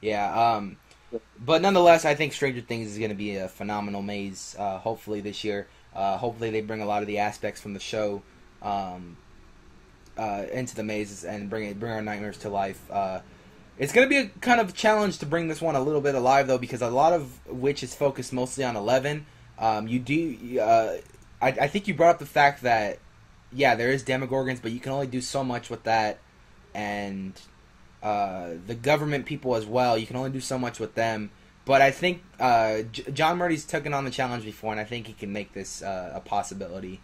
Yeah, but nonetheless, I think Stranger Things is going to be a phenomenal maze. Hopefully this year, hopefully they bring a lot of the aspects from the show into the mazes and bring our nightmares to life. It's going to be a kind of challenge to bring this one a little bit alive though, because a lot of which is focused mostly on 11. I think you brought up the fact that. Yeah, there is Demogorgons, but you can only do so much with that, and the government people as well. You can only do so much with them. But I think John Murdy's taken on the challenge before, and I think he can make this a possibility.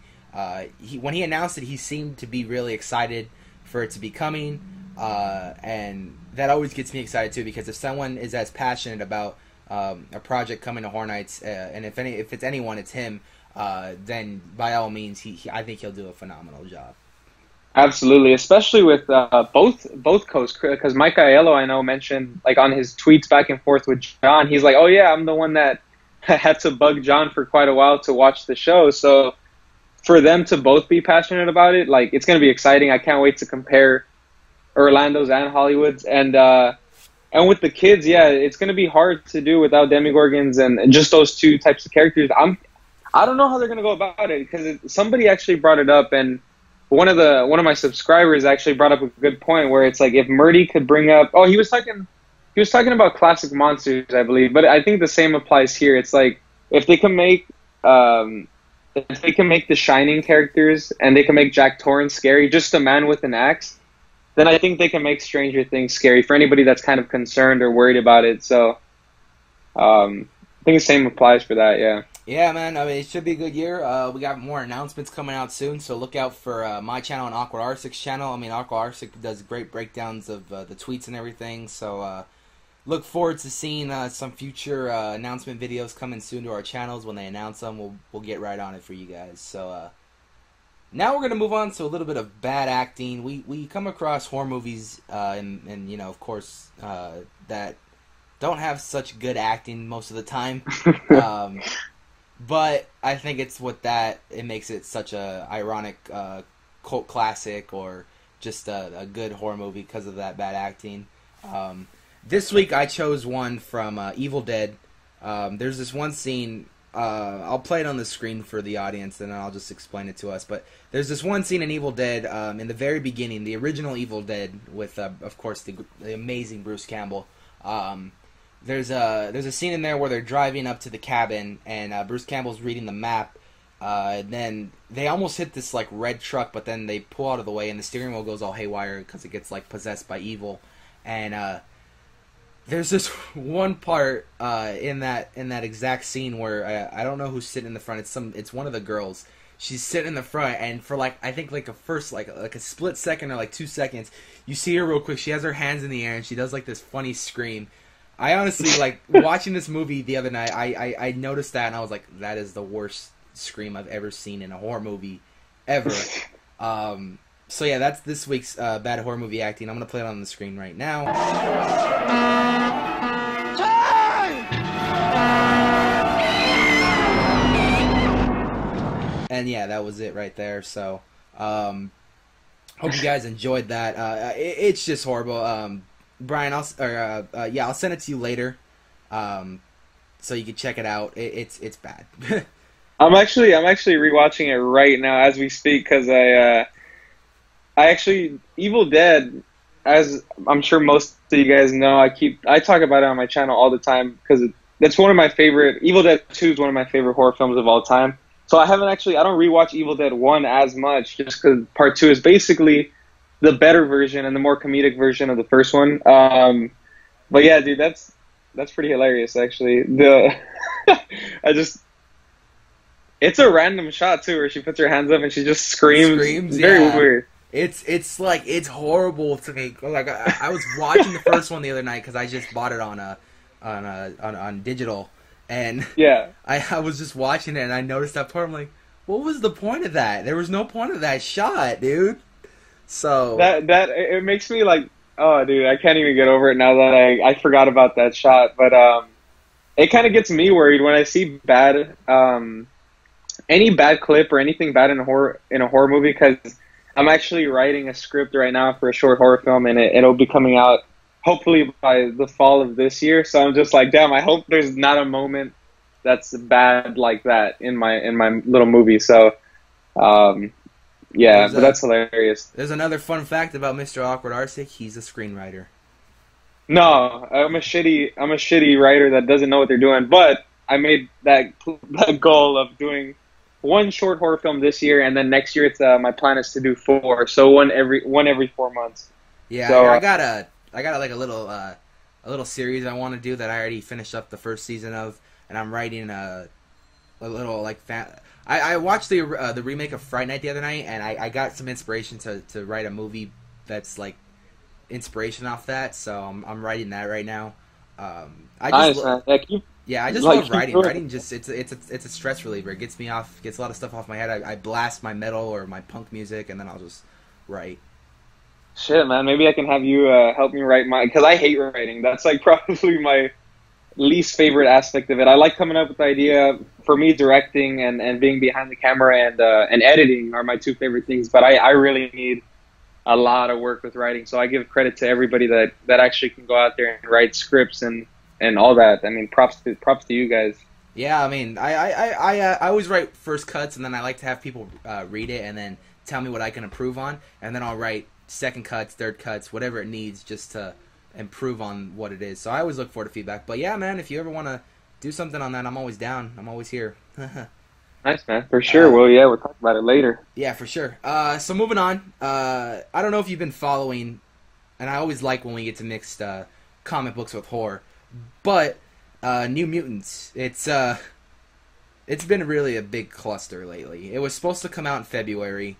When he announced it, he seemed to be really excited for it to be coming, and that always gets me excited too. Because if someone is as passionate about a project coming to Horror Nights, and if it's anyone, it's him. Then by all means, I think he'll do a phenomenal job. Absolutely, especially with both coasts, because Mike Aiello, I know, mentioned like on his tweets back and forth with John, he's like, "Oh yeah, I'm the one that had to bug John for quite a while to watch the show." So for them to both be passionate about it, like it's going to be exciting. I can't wait to compare Orlando's and Hollywood's, and with the kids, yeah, it's going to be hard to do without Demogorgons and just those two types of characters. I don't know how they're going to go about it, because somebody actually brought it up, and one of my subscribers actually brought up a good point where it's like if Murdy could bring up, he was talking about classic monsters, I believe, but I think the same applies here. It's like if they can make the Shining characters and they can make Jack Torrance scary, just a man with an axe, then I think they can make Stranger Things scary for anybody that's kind of concerned or worried about it. So I think the same applies for that, yeah. Yeah, man, I mean, it should be a good year. We got more announcements coming out soon, so look out for my channel and Awkward Arsic's channel. I mean, Awkward Arsic does great breakdowns of the tweets and everything, so look forward to seeing some future announcement videos coming soon to our channels. When they announce them, we'll get right on it for you guys. So now we're going to move on to a little bit of bad acting. We come across horror movies and you know, of course, that don't have such good acting most of the time. But I think it's it makes it such a ironic cult classic, or just a good horror movie because of that bad acting. This week I chose one from Evil Dead. There's this one scene, I'll play it on the screen for the audience and then I'll just explain it to us. But there's this one scene in Evil Dead in the very beginning, the original Evil Dead with, of course, the amazing Bruce Campbell. There's a scene in there where they're driving up to the cabin, and Bruce Campbell's reading the map. And then they almost hit this like red truck, but then they pull out of the way, and the steering wheel goes all haywire because it gets like possessed by evil. And there's this one part in that exact scene where I don't know who's sitting in the front. It's one of the girls. She's sitting in the front, and for like I think like a first like a split second or like 2 seconds, you see her real quick. She has her hands in the air, and she does like this funny scream. I honestly like watching this movie the other night. I noticed that, and I was like, that is the worst scream I've ever seen in a horror movie ever. So yeah, that's this week's bad horror movie acting. I'm gonna play it on the screen right now. And yeah, that was it right there. So hope you guys enjoyed that. It's just horrible. Brian, I'll send it to you later, so you can check it out. It's bad. I'm actually rewatching it right now as we speak, because I actually Evil Dead, as I'm sure most of you guys know, I talk about it on my channel all the time because that's one of my favorite. Evil Dead 2 is one of my favorite horror films of all time. So I don't rewatch Evil Dead 1 as much, just because Part 2 is basically the better version and the more comedic version of the first one. But yeah, dude, that's pretty hilarious actually. It's a random shot too, where she puts her hands up and she just screams. It's very weird. It's horrible to me. Like I was watching the first one the other night because I just bought it on digital, and yeah, I was just watching it and I noticed that part. I'm like, what was the point of that? There was no point of that shot, dude. So that it makes me like, oh, dude, I can't even get over it now that I forgot about that shot. But it kind of gets me worried when I see bad any bad clip or anything bad in a horror movie, because I'm actually writing a script right now for a short horror film, and it'll be coming out hopefully by the fall of this year. So I'm just like, damn, I hope there's not a moment that's bad like that in my little movie. So yeah, but that's hilarious. There's another fun fact about Mr. Awkward Arsic. He's a screenwriter. No, I'm a shitty writer that doesn't know what they're doing. But I made that goal of doing one short horror film this year, and then next year it's my plan is to do 4. So one every 4 months. Yeah, so, I got like a little series I want to do that I already finished up the first season of, and I'm writing a little like I watched the remake of Fright Night the other night, and I got some inspiration to write a movie that's like inspiration off that. So I'm writing that right now. I just love writing. Writing just it's a stress reliever. It gets me off, gets a lot of stuff off my head. I blast my metal or my punk music, and then I'll just write. Shit, man, maybe I can have you help me write mine, because I hate writing. That's like probably my least favorite aspect of it. I like coming up with the idea. For me, directing and being behind the camera and editing are my two favorite things, but I really need a lot of work with writing. So I give credit to everybody that actually can go out there and write scripts and all that. I mean, props to you guys. Yeah, I mean, I always write first cuts, and then I like to have people read it and then tell me what I can improve on, and then I'll write second cuts, third cuts, whatever it needs just to improve on what it is. So I always look forward to feedback. But yeah, man, if you ever want to do something on that, I'm always down. I'm always here. Nice, man. For sure. Well, yeah, we'll talk about it later. Yeah, for sure. So moving on. I don't know if you've been following, and I always like when we get to mixed comic books with horror, but New Mutants, it's been really a big cluster lately. It was supposed to come out in February.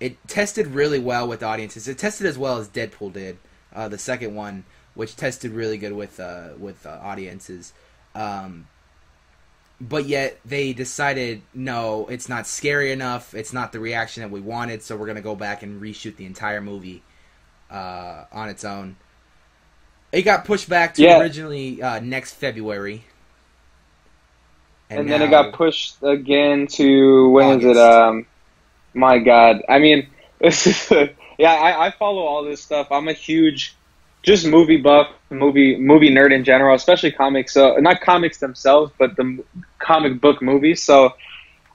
It tested really well with audiences. It tested as well as Deadpool did, the second one, which tested really good with audiences. But yet they decided, no, it's not scary enough. It's not the reaction that we wanted, so we're going to go back and reshoot the entire movie on its own. It got pushed back to originally next February. And then it got pushed again to, when was it? My God. I mean, this is I follow all this stuff. I'm a huge just movie buff, movie nerd in general, especially comics. So not comics themselves, but the comic book movies. So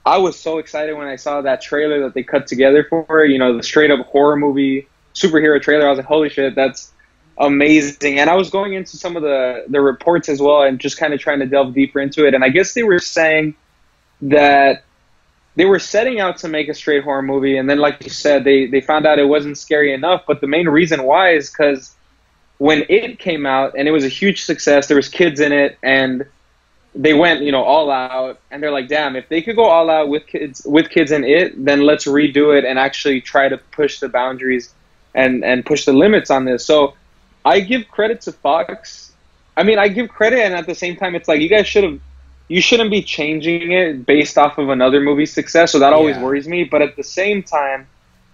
I was so excited when I saw that trailer that they cut together for, the straight up horror movie superhero trailer. I was like, holy shit, that's amazing. And I was going into some of the reports as well and just kind of trying to delve deeper into it. And I guess they were saying that they were setting out to make a straight horror movie. And then, like you said, they found out it wasn't scary enough. But the main reason why is because when it came out and it was a huge success, there was kids in it and they went, you know, all out. And they're like, damn, if they could go all out with kids in it, then let's redo it and actually try to push the boundaries and push the limits on this. So I give credit to Fox. I mean, I give credit, and at the same time, it's like you shouldn't be changing it based off of another movie's success. So that always worries me. But at the same time,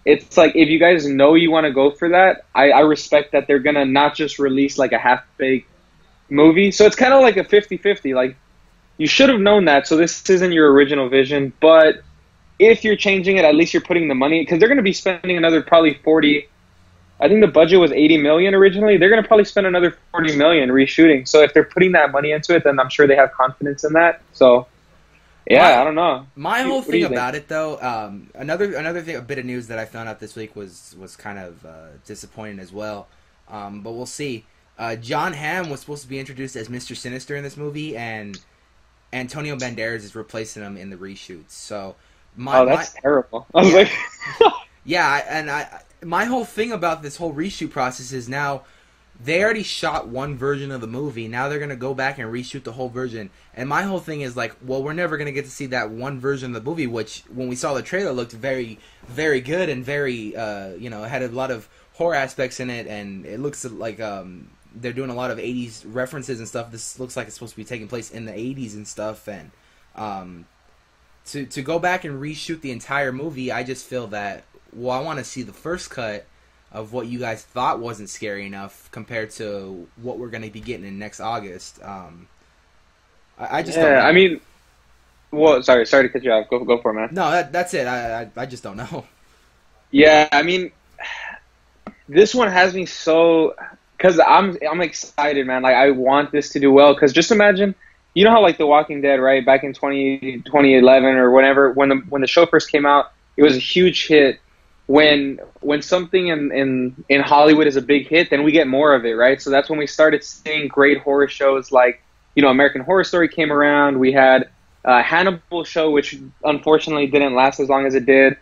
it's like if you guys know you want to go for that, I respect that they're gonna not just release like a half-baked movie. So it's kind of like a 50-50. Like you should have known that. So this isn't your original vision, but if you're changing it, at least you're putting the money, because they're gonna be spending another probably 40. I think the budget was $80 million originally. They're going to probably spend another $40 million reshooting. So if they're putting that money into it, then I'm sure they have confidence in that. So, yeah, I don't know. My whole thing about it, though, another thing, a bit of news that I found out this week was kind of disappointing as well. But we'll see. John Hamm was supposed to be introduced as Mr. Sinister in this movie, and Antonio Banderas is replacing him in the reshoots. So, that's terrible. I was like, yeah, and I. My whole thing about this whole reshoot process is now they already shot one version of the movie. Now they're going to go back and reshoot the whole version. And my whole thing is like, well, we're never going to get to see that one version of the movie, which when we saw the trailer looked very, very good and very, you know, had a lot of horror aspects in it. And it looks like they're doing a lot of 80s references and stuff. This looks like it's supposed to be taking place in the 80s and stuff. And to go back and reshoot the entire movie, I just feel that, well, I want to see the first cut of what you guys thought wasn't scary enough compared to what we're going to be getting in next August. I just don't know. I mean, well, sorry to cut you off. Go for it, man. No, that's it. I just don't know. Yeah, I mean, this one has me so, because I'm excited, man. Like, I want this to do well, because just imagine, you know how like The Walking Dead, right? Back in 2011 or whenever, when the show first came out, it was a huge hit. When something in Hollywood is a big hit, then we get more of it, right? So that's when we started seeing great horror shows like, you know, American Horror Story came around. We had Hannibal show, which unfortunately didn't last as long as it did.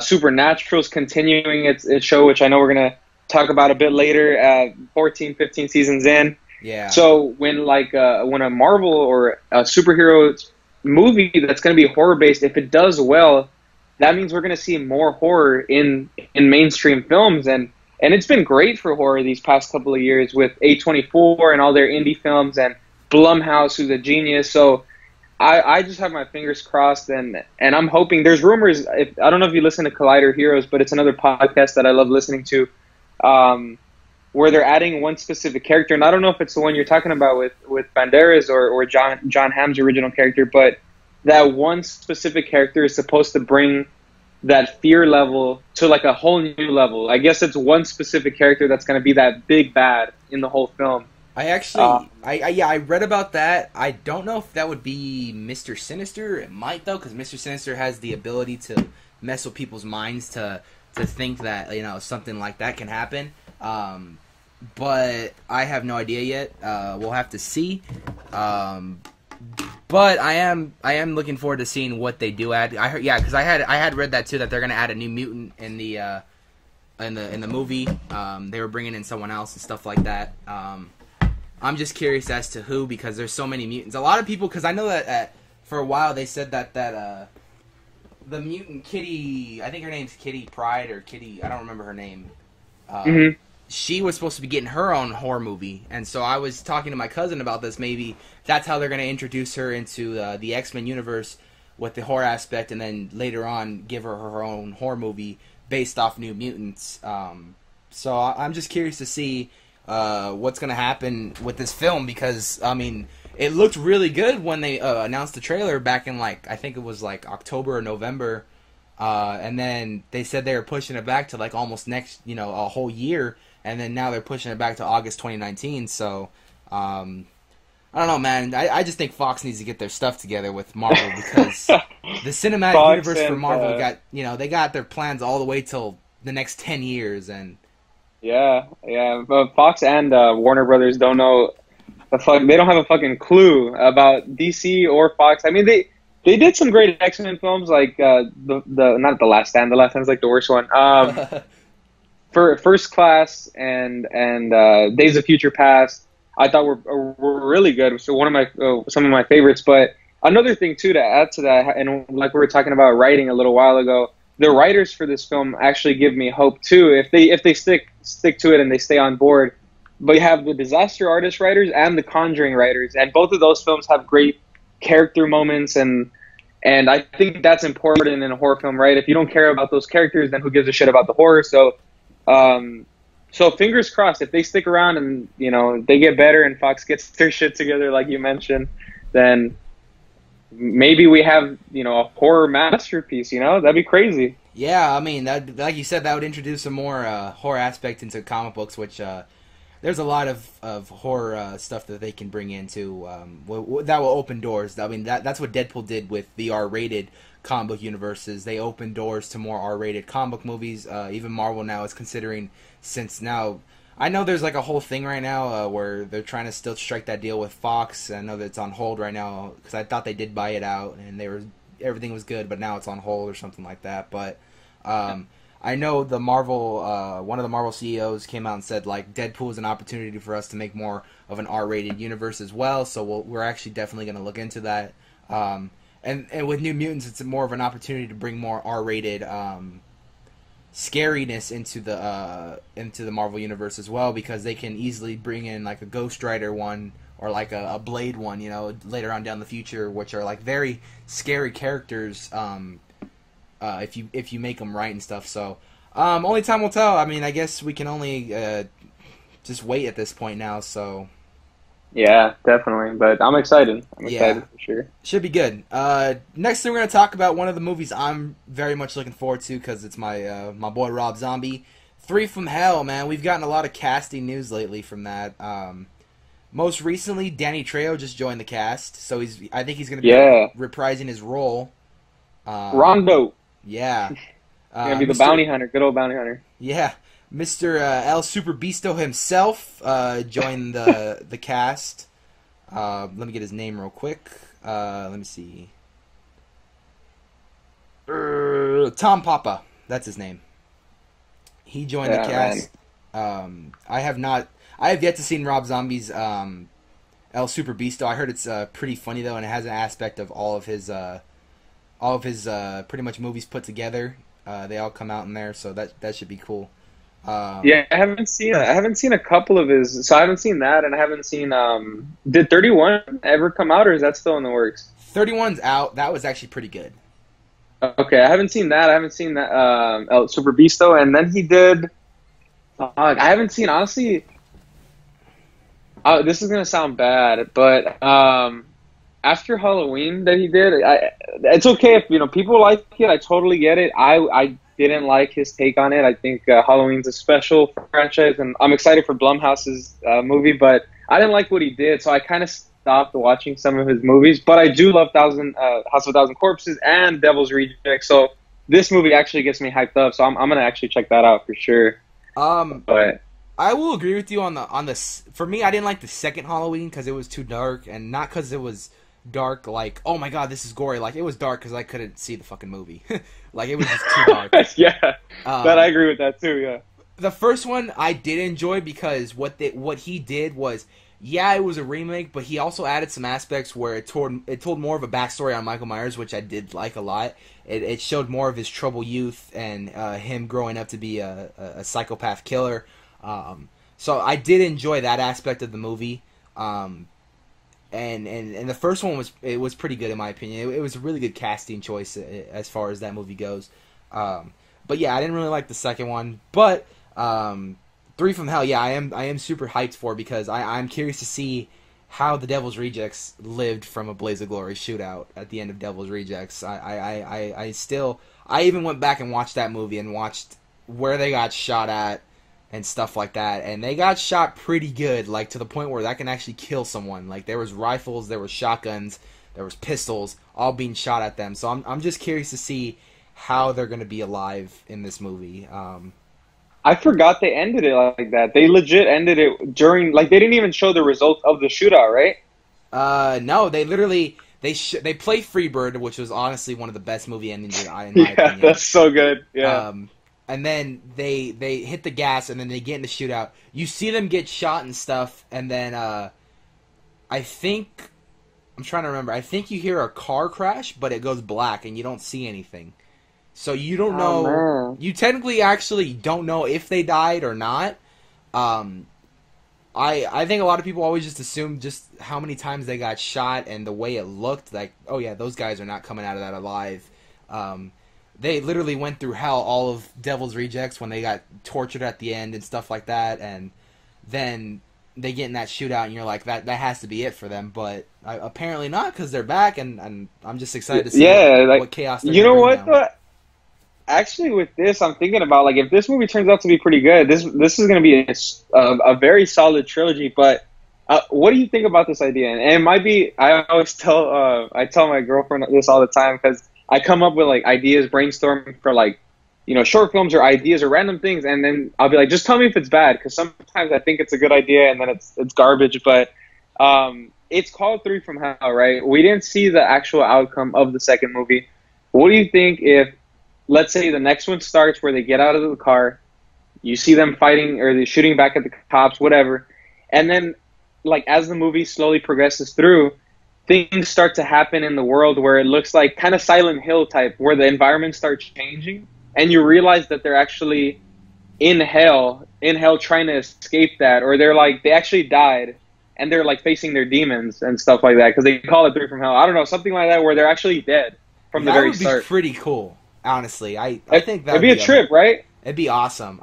Supernatural's continuing its show, which I know we're going to talk about a bit later, 14, 15 seasons in. Yeah. So when a Marvel or a superhero movie that's going to be horror-based, if it does well, that means we're going to see more horror in mainstream films. And it's been great for horror these past couple of years with A24 and all their indie films and Blumhouse, who's a genius. So I just have my fingers crossed, and I'm hoping. There's rumors. I don't know if you listen to Collider Heroes, but it's another podcast that I love listening to where they're adding one specific character. And I don't know if it's the one you're talking about with Banderas or John Hamm's original character, but that one specific character is supposed to bring that fear level to like a whole new level. I guess it's one specific character that's going to be that big bad in the whole film. I actually, I read about that. I don't know if that would be Mr. Sinister. It might though, because Mr. Sinister has the ability to mess with people's minds to think that, you know, something like that can happen. But I have no idea yet. We'll have to see. But I am looking forward to seeing what they do add. I heard, yeah, because I had read that too, that they're gonna add a new mutant in the movie. They were bringing in someone else and stuff like that. I'm just curious as to who, because there's so many mutants. A lot of people, because I know that for a while they said that the mutant Kitty, I think her name's Kitty Pryde or Kitty, I don't remember her name. She was supposed to be getting her own horror movie, and so I was talking to my cousin about this. Maybe that's how they're going to introduce her into the X-Men universe with the horror aspect, and then later on give her her own horror movie based off New Mutants. So I'm just curious to see what's going to happen with this film, because, I mean, it looked really good when they announced the trailer back in, like, I think it was like October or November, and then they said they were pushing it back to like almost next, you know, a whole year. And then now they're pushing it back to August 2019. So, I don't know, man. I just think Fox needs to get their stuff together with Marvel, because the cinematic Fox universe for Marvel got, you know, they got their plans all the way till the next 10 years. And Yeah. Fox and Warner Brothers don't know. They don't have a fucking clue about DC or Fox. I mean, they did some great X-Men films, like not The Last Stand. The Last Stand's like the worst one. For First Class and Days of Future Past, I thought were really good. So some of my favorites. But another thing too to add to that, and like we were talking about writing a little while ago, the writers for this film actually give me hope too. If they stick to it and they stay on board. But you have the Disaster Artist writers and the Conjuring writers, and both of those films have great character moments, and I think that's important in a horror film, right? If you don't care about those characters, then who gives a shit about the horror? So, so fingers crossed, if they stick around and, you know, they get better and Fox gets their shit together, like you mentioned, then maybe we have, you know, a horror masterpiece, you know? That'd be crazy. Yeah, I mean, that, like you said, that would introduce some more horror aspect into comic books, which... There's a lot of horror stuff that they can bring into that will open doors. I mean, that's what Deadpool did with the R-rated comic book universes. They opened doors to more R-rated comic book movies. Even Marvel now is considering, since now... I know there's like a whole thing right now where they're trying to still strike that deal with Fox. I know that it's on hold right now because I thought they did buy it out and everything was good, but now it's on hold or something like that. But... I know the Marvel, one of the Marvel CEOs came out and said, like, Deadpool is an opportunity for us to make more of an R-rated universe as well, so we're actually definitely going to look into that. And with New Mutants, it's more of an opportunity to bring more R-rated scariness into the Marvel universe as well, because they can easily bring in, like, a Ghost Rider one or, like, a Blade one, you know, later on down the future, which are, like, very scary characters, if you make them right and stuff. So only time will tell. I mean, I guess we can only just wait at this point now. So yeah, definitely. But I'm excited. I'm excited for sure. Should be good. Next thing we're gonna talk about, one of the movies I'm very much looking forward to because it's my my boy Rob Zombie, Three From Hell. Man, we've gotten a lot of casting news lately from that. Most recently, Danny Trejo just joined the cast, so I think he's gonna be reprising his role. Rondo. Yeah. Gonna be the bounty hunter, good old bounty hunter. Yeah. Mr. El Super Bisto himself joined the the cast. Let me get his name real quick. Let me see. Tom Papa. That's his name. He joined the cast. I have yet to see Rob Zombie's El Super Bisto. I heard it's pretty funny though, and it has an aspect of all of his pretty much movies put together. They all come out in there, so that should be cool. Yeah, I haven't seen a couple of his, so I haven't seen that, and I haven't seen did 31 ever come out, or is that still in the works? 31's out. That was actually pretty good. Okay, I haven't seen that El Super Bisto, and then he did I haven't seen, honestly, this is going to sound bad, but after Halloween that he did, it's okay if, you know, people like it. I totally get it. I didn't like his take on it. I think Halloween's a special franchise, and I'm excited for Blumhouse's movie, but I didn't like what he did, so I kind of stopped watching some of his movies. But I do love House of a Thousand Corpses and Devil's Rejects, so this movie actually gets me hyped up. So I'm gonna actually check that out for sure. But I will agree with you on the. For me, I didn't like the second Halloween because it was too dark, and not because it was dark like, oh my god, this is gory. Like, it was dark because I couldn't see the fucking movie. Like, it was just too dark. Yeah, but I agree with that too. Yeah, the first one I did enjoy because what he did was, yeah, it was a remake, but he also added some aspects where it told more of a backstory on Michael Myers, which I did like a lot. It showed more of his troubled youth and him growing up to be a psychopath killer. So I did enjoy that aspect of the movie. And the first one was pretty good in my opinion. It was a really good casting choice as far as that movie goes. But yeah, I didn't really like the second one. But Three From Hell, yeah, I am super hyped for, because I'm curious to see how the Devil's Rejects lived from a Blaze of Glory shootout at the end of Devil's Rejects. I even went back and watched that movie and watched where they got shot at and stuff like that, and they got shot pretty good, like to the point where that can actually kill someone. Like, there was rifles, there was shotguns, there was pistols, all being shot at them. So I'm just curious to see how they're going to be alive in this movie. I forgot they ended it like that. They legit ended it during, like, they didn't even show the results of the shootout, right? No, they literally, they play Freebird, which was honestly one of the best movie endings in my opinion. Yeah, that's so good. Yeah. And then they hit the gas, and then they get in the shootout. You see them get shot and stuff, and then I think, I'm trying to remember, I think you hear a car crash, but it goes black, and you don't see anything. So you don't know, you technically actually don't know if they died or not. I think a lot of people always just assume just how many times they got shot and the way it looked, like, oh yeah, those guys are not coming out of that alive. They literally went through hell, all of Devil's Rejects, when they got tortured at the end and stuff like that, and then they get in that shootout, and you're like, that has to be it for them, but apparently not, because they're back, and I'm just excited to see what chaos they're doing. Actually, with this, I'm thinking about, like, if this movie turns out to be pretty good, this is going to be a very solid trilogy. But what do you think about this idea? And it might be, I always tell I tell my girlfriend this all the time, because I come up with, like, ideas, brainstorming for, like, you know, short films or ideas or random things, and then I'll be like, just tell me if it's bad, because sometimes I think it's a good idea and then it's garbage. But it's called 3 From Hell, right? We didn't see the actual outcome of the second movie. What do you think if, let's say the next one starts where they get out of the car, you see them fighting or they're shooting back at the cops, whatever, and then, like, as the movie slowly progresses through, things start to happen in the world where it looks like kind of Silent Hill type, where the environment starts changing, and you realize that they're actually in hell trying to escape that, or they're like, they actually died, and they're like facing their demons and stuff like that, because they call it 3 From Hell. I don't know, something like that, where they're actually dead from the very start. That would be pretty cool. Honestly, I think that would be a trip, right? It'd be awesome.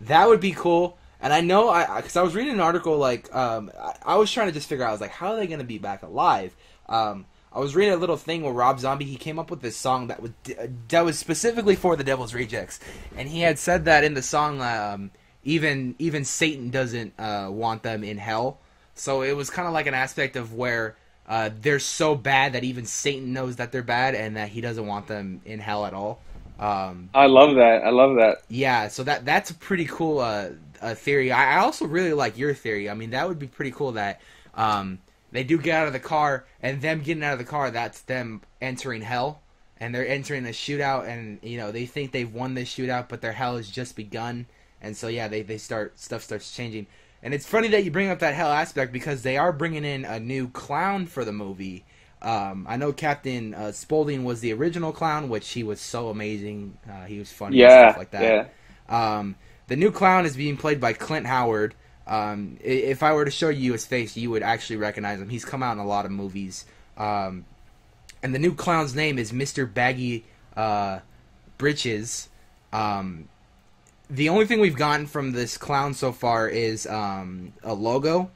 That would be cool. And I know, because I was reading an article, like, I was trying to just figure out, I was like, how are they going to be back alive? I was reading a little thing where Rob Zombie, he came up with this song that was specifically for the Devil's Rejects. And he had said that in the song, even Satan doesn't want them in hell. So it was kind of like an aspect of where... they're so bad that even Satan knows that they're bad and that he doesn't want them in hell at all. I love that. I love that. Yeah, so that's a pretty cool theory. I also really like your theory. I mean, that would be pretty cool that they do get out of the car, and them getting out of the car, that's them entering hell, and they're entering a shootout, and, you know, they think they've won this shootout, but their hell has just begun. And so, yeah, stuff starts changing. And it's funny that you bring up that hell aspect, because they are bringing in a new clown for the movie. I know Captain Spaulding was the original clown, which he was so amazing. He was funny and stuff like that. Yeah. The new clown is being played by Clint Howard. If I were to show you his face, you would actually recognize him. He's come out in a lot of movies. And the new clown's name is Mr. Baggy Britches. The only thing we've gotten from this clown so far is a logo.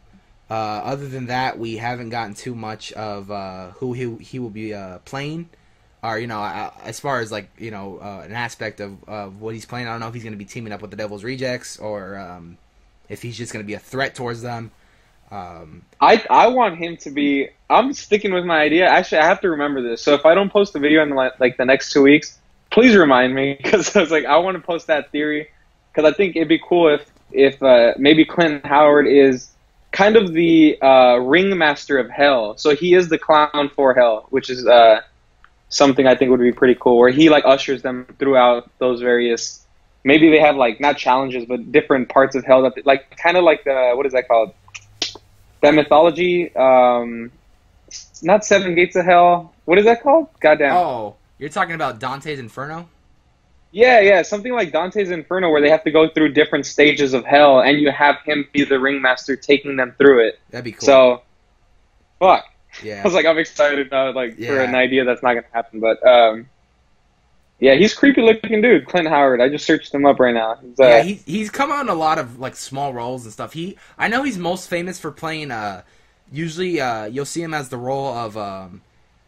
Other than that, we haven't gotten too much of who he will be playing, or, you know, as far as, like, you know, an aspect of what he's playing. I don't know if he's going to be teaming up with the Devil's Rejects, or if he's just going to be a threat towards them. I want him to be. I'm sticking with my idea. Actually, I have to remember this. So if I don't post the video in the next 2 weeks, please remind me, because I was like, I want to post that theory. Because I think it'd be cool if maybe Clint Howard is kind of the ringmaster of hell. So he is the clown for hell, which is something I think would be pretty cool, where he, like, ushers them throughout those various... Maybe they have, like, not challenges, but different parts of hell. Like, kind of like the... What is that called? That mythology? Not Seven Gates of Hell. What is that called? Goddamn. Oh, you're talking about Dante's Inferno? Yeah, something like Dante's Inferno, where they have to go through different stages of hell, and you have him be the ringmaster taking them through it. That'd be cool. So, fuck. Yeah. I was like, I'm excited now, for an idea that's not gonna happen, but yeah, he's a creepy looking dude, Clint Howard. I just searched him up right now. Yeah, he's come out in a lot of, like, small roles and stuff. I know he's most famous for playing. Usually, you'll see him as the role of.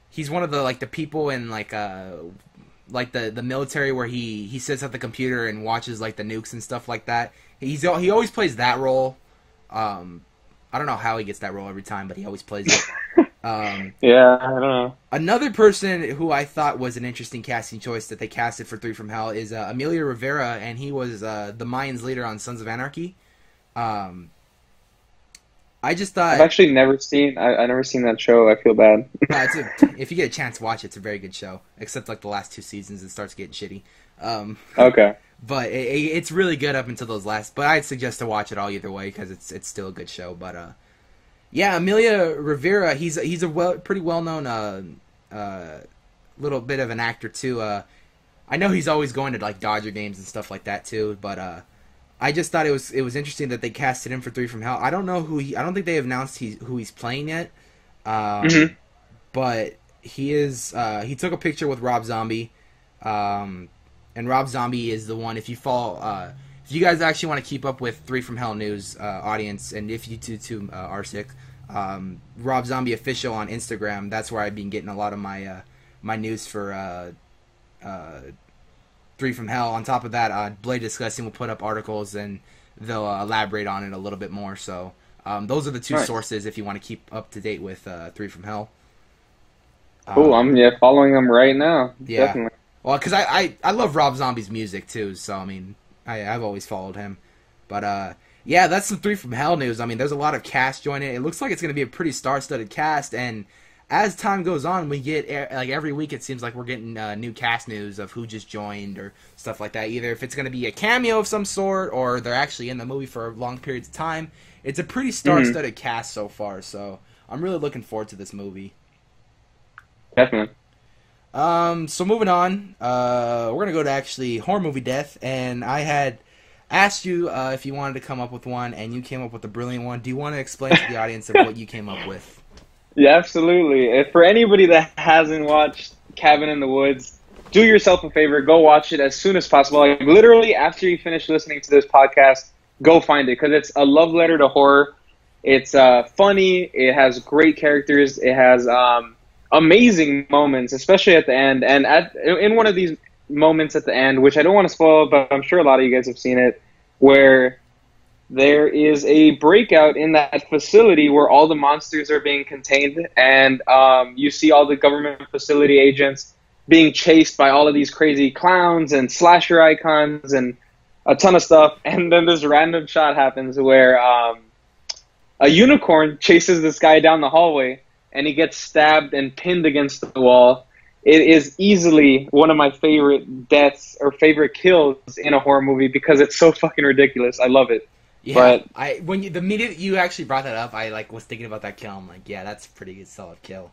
He's one of the the people in like the military, where he sits at the computer and watches, like, the nukes and stuff like that. He always plays that role. I don't know how he gets that role every time, but he always plays it. Yeah, I don't know. Another person who I thought was an interesting casting choice that they casted for Three From Hell is Amelia Rivera, and he was the Mayan's leader on Sons of Anarchy. I just thought... I've actually never seen... I've never seen that show. I feel bad. If you get a chance, watch it. It's a very good show. Except like the last two seasons, it starts getting shitty. Okay. But it's really good up until those last... But I'd suggest to watch it all either way, because it's still a good show. But yeah, Amelia Rivera, he's a pretty well-known little bit of an actor, too. I know he's always going to like Dodger games and stuff like that, too. But... I just thought it was interesting that they casted him for Three From Hell. I don't know I don't think they announced who he's playing yet. But he is. He took a picture with Rob Zombie, and Rob Zombie is the one. If you if you guys actually want to keep up with Three From Hell news, audience, and if you do too, Arsic, Rob Zombie official on Instagram. That's where I've been getting a lot of my my news for. Three From Hell. On top of that, Blade Discussing will put up articles and they'll elaborate on it a little bit more. So those are the two sources if you want to keep up to date with Three From Hell. Cool, I'm following them right now. Yeah, definitely. Well, because I love Rob Zombie's music too, so I mean I've always followed him. But yeah, that's some Three From Hell news. I mean, there's a lot of cast joining. It looks like it's going to be a pretty star-studded cast, and as time goes on, we get, like, every week it seems like we're getting new cast news of who just joined or stuff like that. Either if it's going to be a cameo of some sort or they're actually in the movie for long periods of time. It's a pretty star-studded cast so far, so I'm really looking forward to this movie. Definitely. So moving on, we're going to go to actually Horror Movie Death, and I had asked you if you wanted to come up with one, and you came up with a brilliant one. Do you want to explain to the audience of what you came up with? Yeah, absolutely. If for anybody that hasn't watched Cabin in the Woods, do yourself a favor. Go watch it as soon as possible. Like, literally, after you finish listening to this podcast, go find it, because it's a love letter to horror. It's funny. It has great characters. It has amazing moments, especially at the end. And in one of these moments at the end, which I don't want to spoil, but I'm sure a lot of you guys have seen it, where there is a breakout in that facility where all the monsters are being contained, and you see all the government facility agents being chased by all of these crazy clowns and slasher icons and a ton of stuff. And then this random shot happens where a unicorn chases this guy down the hallway, and he gets stabbed and pinned against the wall. It is easily one of my favorite deaths or favorite kills in a horror movie because it's so fucking ridiculous. I love it. Yeah, but the minute you actually brought that up, I was thinking about that kill. I'm like, yeah, that's a pretty good, solid kill.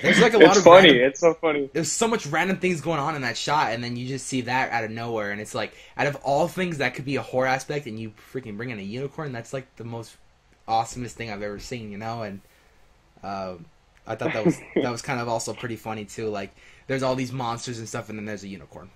There's like a lot of funny. It's so funny. There's so much random things going on in that shot, and then you just see that out of nowhere, and it's like, out of all things that could be a horror aspect, and you freaking bring in a unicorn. That's like the most awesomest thing I've ever seen, you know. And I thought that was kind of also pretty funny too. Like, there's all these monsters and stuff, and then there's a unicorn.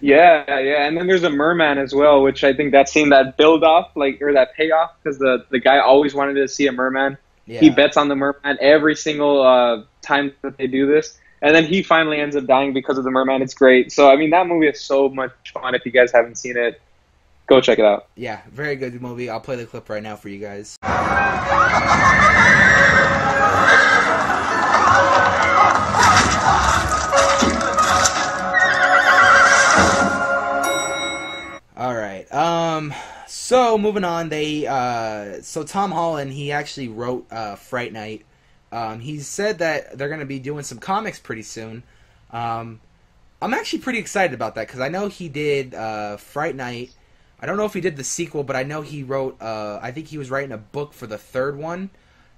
yeah, and then there's a merman as well, which I think that scene, that build off, like, or that payoff, because the guy always wanted to see a merman. Yeah. He bets on the merman every single time that they do this, and then he finally ends up dying because of the merman. It's great. So I mean, that movie is so much fun. If you guys haven't seen it, go check it out. Yeah, very good movie. I'll play the clip right now for you guys. So moving on, so Tom Holland, he actually wrote Fright Night. He said that they're going to be doing some comics pretty soon. I'm actually pretty excited about that, because I know he did Fright Night. I don't know if he did the sequel, but I know he wrote, I think he was writing a book for the third one.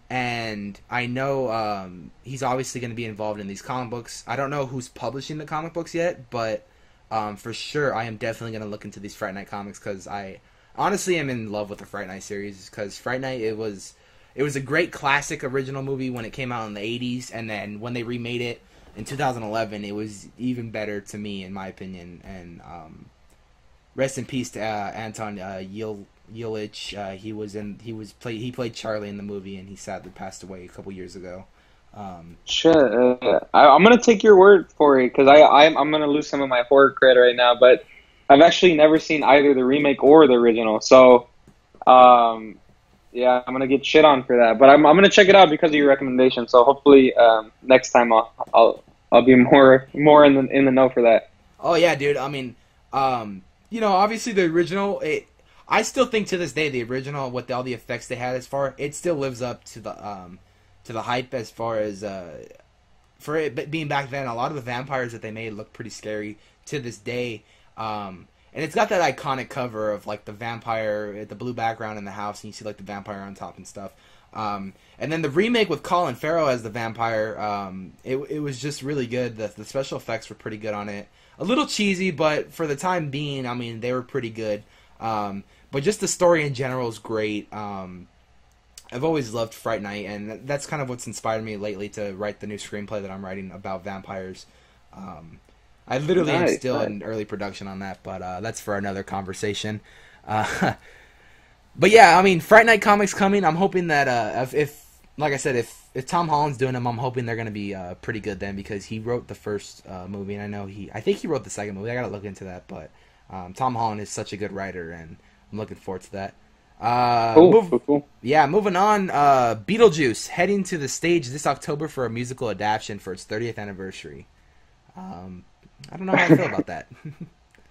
And I know he's obviously going to be involved in these comic books. I don't know who's publishing the comic books yet, but for sure, I am definitely going to look into these Fright Night comics, because I honestly am in love with the Fright Night series. Because Fright Night, it was a great classic original movie when it came out in the 80s, and then when they remade it in 2011, it was even better to me, in my opinion. And rest in peace to Anton Yelchin. He played Charlie in the movie, and he sadly passed away a couple years ago. Sure, I'm gonna take your word for it, because I'm gonna lose some of my horror cred right now. But I've actually never seen either the remake or the original, so Yeah, I'm gonna get shit on for that, but I'm gonna check it out because of your recommendation. So hopefully next time I'll be more in the know for that. Oh yeah, dude. I mean, you know, obviously the original. I still think to this day the original with all the effects they had, as far it still lives up to the hype as far as for it being back then. A lot of the vampires that they made look pretty scary to this day. And it's got that iconic cover of, like, the vampire, the blue background in the house, and you see, like, the vampire on top and stuff. And then the remake with Colin Farrell as the vampire, it was just really good. The special effects were pretty good on it. A little cheesy, but for the time being, I mean, they were pretty good. But just the story in general is great. I've always loved Fright Night, and that's kind of what's inspired me lately to write the new screenplay that I'm writing about vampires. I literally am still in early production on that, but that's for another conversation. But yeah, I mean, Fright Night comics coming. I'm hoping that like I said, if Tom Holland's doing them, I'm hoping they're going to be pretty good then, because he wrote the first movie, and I think he wrote the second movie. I got to look into that, but Tom Holland is such a good writer, and I'm looking forward to that. Cool. Yeah, moving on. Beetlejuice heading to the stage this October for a musical adaptation for its 30th anniversary. I don't know how I feel about that.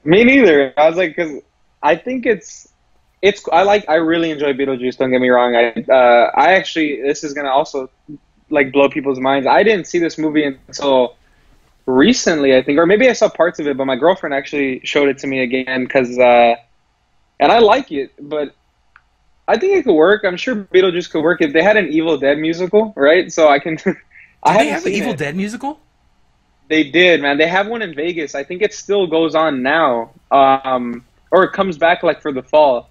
Me neither. I was like, because I think it's. I really enjoy Beetlejuice. Don't get me wrong. I actually, this is gonna also like blow people's minds. I didn't see this movie until recently, I think, or maybe I saw parts of it, but my girlfriend actually showed it to me again because, and I like it, but I think it could work. I'm sure Beetlejuice could work if they had an Evil Dead musical, right? So I can. They have an Evil Dead musical? They did, man. They have one in Vegas. I think it still goes on now, or it comes back like for the fall.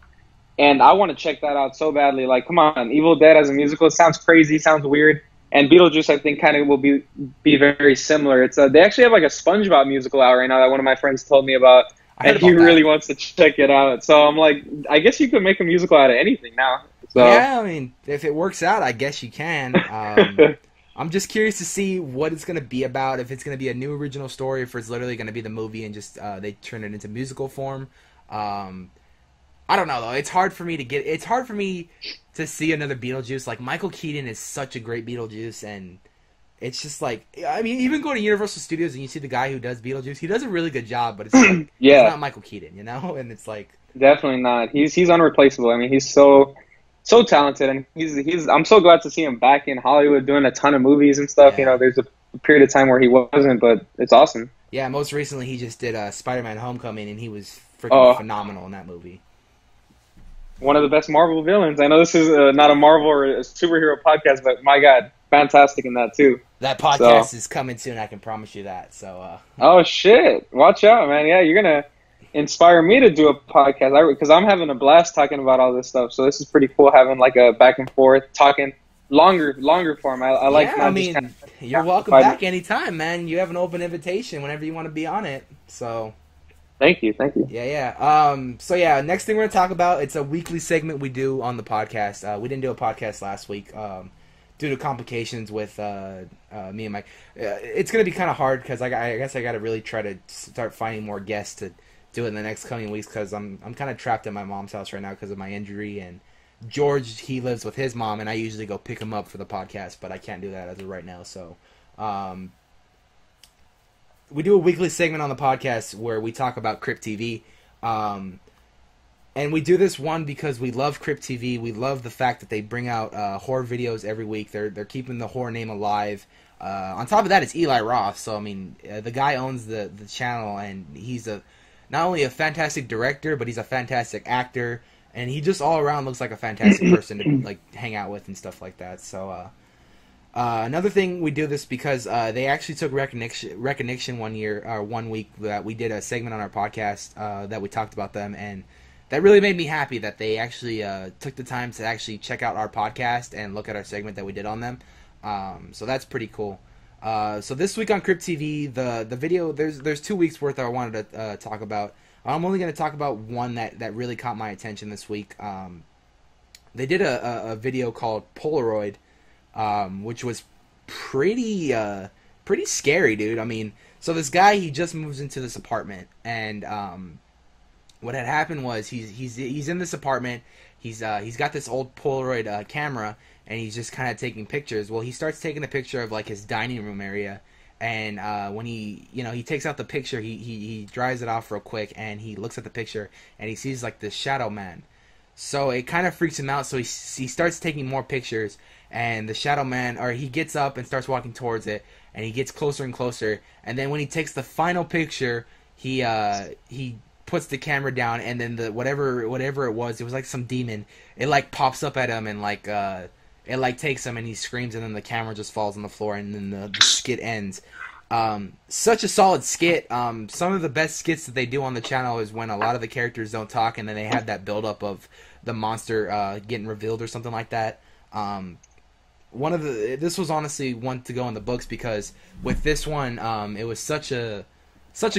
And I want to check that out so badly. Like, come on, Evil Dead as a musical, it sounds crazy, sounds weird. And Beetlejuice, I think, kind of will be very similar. It's they actually have like a SpongeBob musical out right now that one of my friends told me about, and he really wants to check it out. So I'm like, I guess you could make a musical out of anything now. So. Yeah, I mean, if it works out, I guess you can. I'm just curious to see what it's going to be about, if it's going to be a new original story, if it's literally going to be the movie and just they turn it into musical form. I don't know, though. It's hard for me to see another Beetlejuice. Like, Michael Keaton is such a great Beetlejuice, and it's just like, I mean, even go to Universal Studios and you see the guy who does Beetlejuice, he does a really good job, but it's like, yeah. It's not Michael Keaton, you know? And it's like... Definitely not. He's unreplaceable. I mean, he's so talented, and I'm so glad to see him back in Hollywood doing a ton of movies and stuff. Yeah. You know, there's a period of time where he wasn't, but it's awesome. Yeah, most recently he just did Spider-Man Homecoming, and he was freaking phenomenal in that movie. One of the best Marvel villains. I know this is not a Marvel or a superhero podcast, but my God, fantastic in that too. That podcast is coming soon, I can promise you that. So. Oh, shit. Watch out, man. Yeah, you're going to inspire me to do a podcast because I'm having a blast talking about all this stuff. So this is pretty cool, having like a back and forth talking longer form. I like. Yeah, I mean, kind of you're welcome back anytime, man. You have an open invitation whenever you want to be on it. So thank you. Yeah. So yeah, next thing we're gonna talk about, it's a weekly segment we do on the podcast. We didn't do a podcast last week due to complications with me and Mike. It's gonna be kind of hard because I guess I got to really try to start finding more guests to do it in the next coming weeks because I'm kind of trapped at my mom's house right now because of my injury, and George, he lives with his mom, and I usually go pick him up for the podcast, but I can't do that as of right now. So we do a weekly segment on the podcast where we talk about Crypt TV, and we do this one because we love Crypt TV. We love the fact that they bring out horror videos every week. They're keeping the horror name alive. On top of that, it's Eli Roth, so I mean the guy owns the channel, and he's not only a fantastic director, but he's a fantastic actor, and he just all around looks like a fantastic person to like hang out with and stuff like that. So another thing we do this because they actually took recognition one week that we did a segment on our podcast that we talked about them, and that really made me happy that they actually took the time to actually check out our podcast and look at our segment that we did on them. So that's pretty cool. So this week on Crypt TV, the video, there's 2 weeks worth that I wanted to talk about. I'm only going to talk about one that really caught my attention this week. They did a video called Polaroid, which was pretty scary, dude. I mean, so this guy, he just moves into this apartment, and what had happened was he's in this apartment. he's got this old Polaroid camera, and he's just kind of taking pictures. Well, he starts taking a picture of like his dining room area, and when he, you know, he takes out the picture, he dries it off real quick, and he looks at the picture, and he sees like this shadow man. So it kind of freaks him out. So he starts taking more pictures, and the shadow man, or he gets up and starts walking towards it, and he gets closer and closer. And then when he takes the final picture, he puts the camera down, and then the whatever it was like some demon. It like pops up at him, and like it like takes him, and he screams, and then the camera just falls on the floor, and then the skit ends. Such a solid skit. Some of the best skits that they do on the channel is when a lot of the characters don't talk, and then they have that buildup of the monster getting revealed or something like that. This was honestly one to go in the books, because with this one, it was such a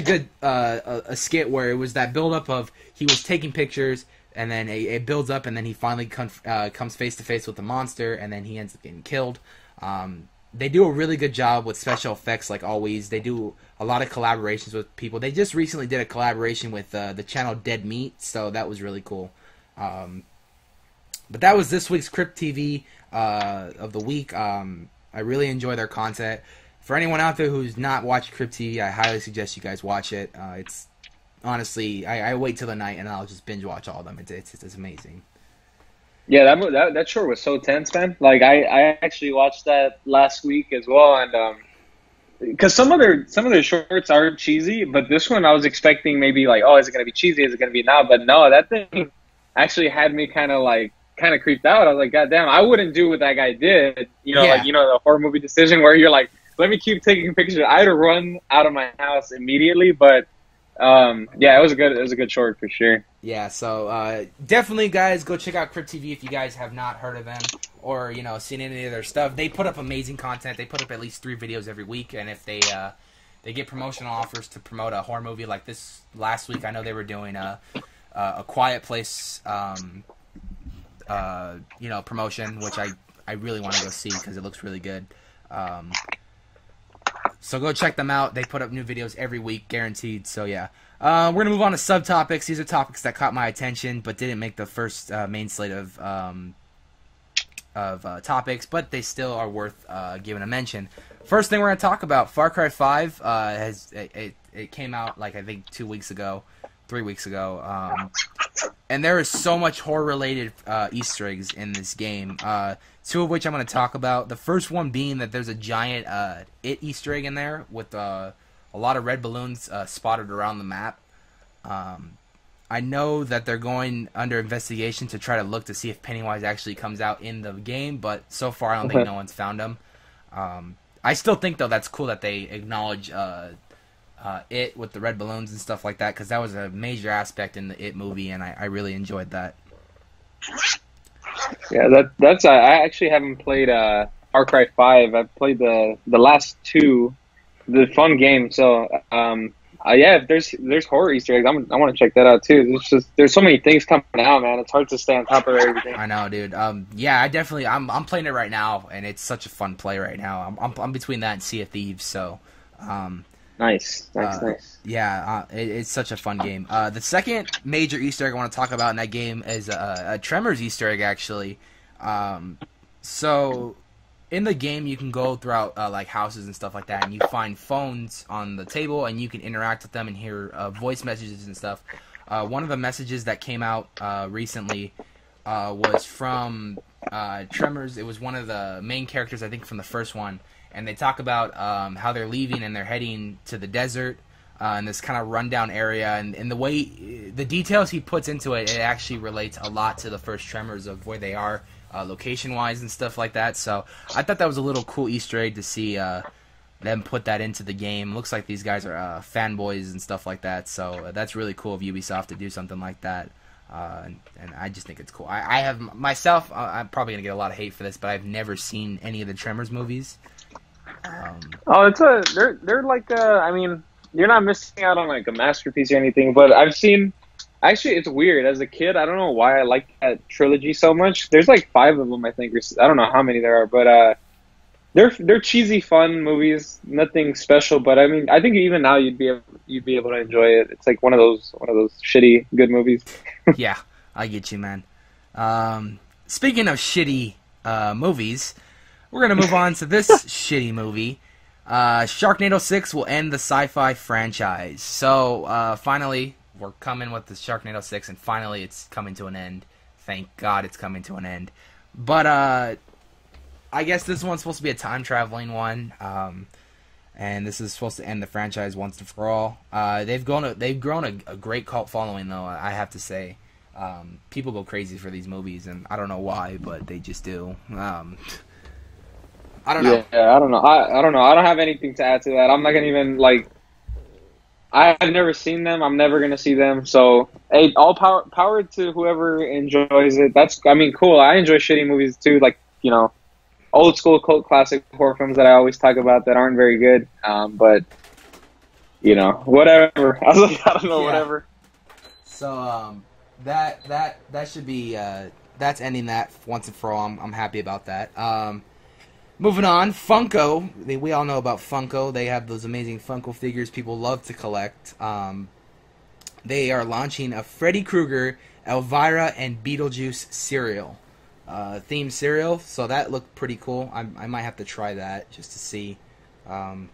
good a skit where it was that buildup of he was taking pictures, and then it builds up, and then he finally comes face to face with the monster, and then he ends up getting killed. They do a really good job with special effects, like always. They do a lot of collaborations with people. They just recently did a collaboration with the channel Dead Meat, so that was really cool. But that was this week's Crypt TV of the week. I really enjoy their content. For anyone out there who's not watched Crypt TV, I highly suggest you guys watch it. It's honestly, I wait till the night, and I'll just binge watch all of them. It's amazing. Yeah, that sure was so tense, man. Like I actually watched that last week as well, and because some of their shorts are cheesy, but this one I was expecting maybe like, oh, is it gonna be cheesy? Is it gonna be not? But no, that thing actually had me kind of creeped out. I was like, goddamn, I wouldn't do what that guy did. You know, yeah. Like, you know, the horror movie decision where you're like, let me keep taking pictures. I'd run out of my house immediately, but. Yeah, it was a good short for sure. Yeah, so definitely, guys, go check out Crypt TV if you guys have not heard of them or, you know, seen any of their stuff. They put up amazing content. They put up at least 3 videos every week, and if they get promotional offers to promote a horror movie like this last week, I know they were doing a Quiet Place, you know, promotion, which I really want to go see because it looks really good. So go check them out. They put up new videos every week, guaranteed. So, yeah. We're going to move on to subtopics. These are topics that caught my attention but didn't make the first main slate of topics, but they still are worth giving a mention. First thing we're going to talk about, Far Cry 5. It came out, like, I think 3 weeks ago. And there is so much horror-related Easter eggs in this game, 2 of which I'm going to talk about. The first one being that there's a giant It Easter egg in there with a lot of red balloons spotted around the map. I know that they're going under investigation to try to look to see if Pennywise actually comes out in the game, but so far I don't think no one's found him. I still think, though, that's cool that they acknowledge It with the red balloons and stuff like that, because that was a major aspect in the It movie, and I really enjoyed that. Yeah, that's I actually haven't played Far Cry 5. I've played the last 2, the fun game. So yeah, if there's horror Easter eggs, I want to check that out too. There's so many things coming out, man. It's hard to stay on top of everything. I know, dude. Yeah, I'm playing it right now, and it's such a fun play right now. I'm between that and Sea of Thieves, so. Nice. Yeah, it's such a fun game. The second major Easter egg I want to talk about in that game is a Tremors Easter egg, actually. So in the game, you can go throughout like houses and stuff like that, and you find phones on the table, and you can interact with them and hear voice messages and stuff. One of the messages that came out recently was from Tremors. It was one of the main characters, I think, from the first one. And they talk about how they're leaving and they're heading to the desert in this kind of rundown area. And the way the details he puts into it, it actually relates a lot to the first Tremors of where they are location-wise and stuff like that. So I thought that was a little cool Easter egg to see them put that into the game. Looks like these guys are fanboys and stuff like that. So that's really cool of Ubisoft to do something like that. And I just think it's cool. I have myself, I'm probably going to get a lot of hate for this, but I've never seen any of the Tremors movies. They're like I mean, you're not missing out on like a masterpiece or anything, but I've seen, actually it's weird, as a kid I don't know why I like that trilogy so much. There's like 5 of them, I think, or I don't know how many there are, but they're cheesy fun movies, nothing special, but I mean, I think even now you'd be able to enjoy it. It's like one of those shitty good movies. Yeah, I get you, man. Speaking of shitty movies, we're going to move on to this shitty movie. Sharknado 6 will end the sci-fi franchise. So, finally, we're coming with the Sharknado 6, and finally it's coming to an end. Thank God it's coming to an end. But, I guess this one's supposed to be a time-traveling one, and this is supposed to end the franchise once and for all. They've grown a great cult following, though, I have to say. People go crazy for these movies, and I don't know why, but they just do. I don't know. Yeah, I don't know. I don't know. I don't have anything to add to that. I'm not gonna even, like, I've never seen them. I'm never gonna see them. So, hey, all power to whoever enjoys it. That's, I mean, cool. I enjoy shitty movies too, like, you know, old school cult classic horror films that I always talk about that aren't very good. But you know, whatever. I was like, I don't know, whatever. So that should be that's ending that once and for all. I'm happy about that. Moving on, Funko. We all know about Funko. They have those amazing Funko figures people love to collect. They are launching a Freddy Krueger, Elvira, and Beetlejuice cereal, themed cereal. So that looked pretty cool. I might have to try that just to see.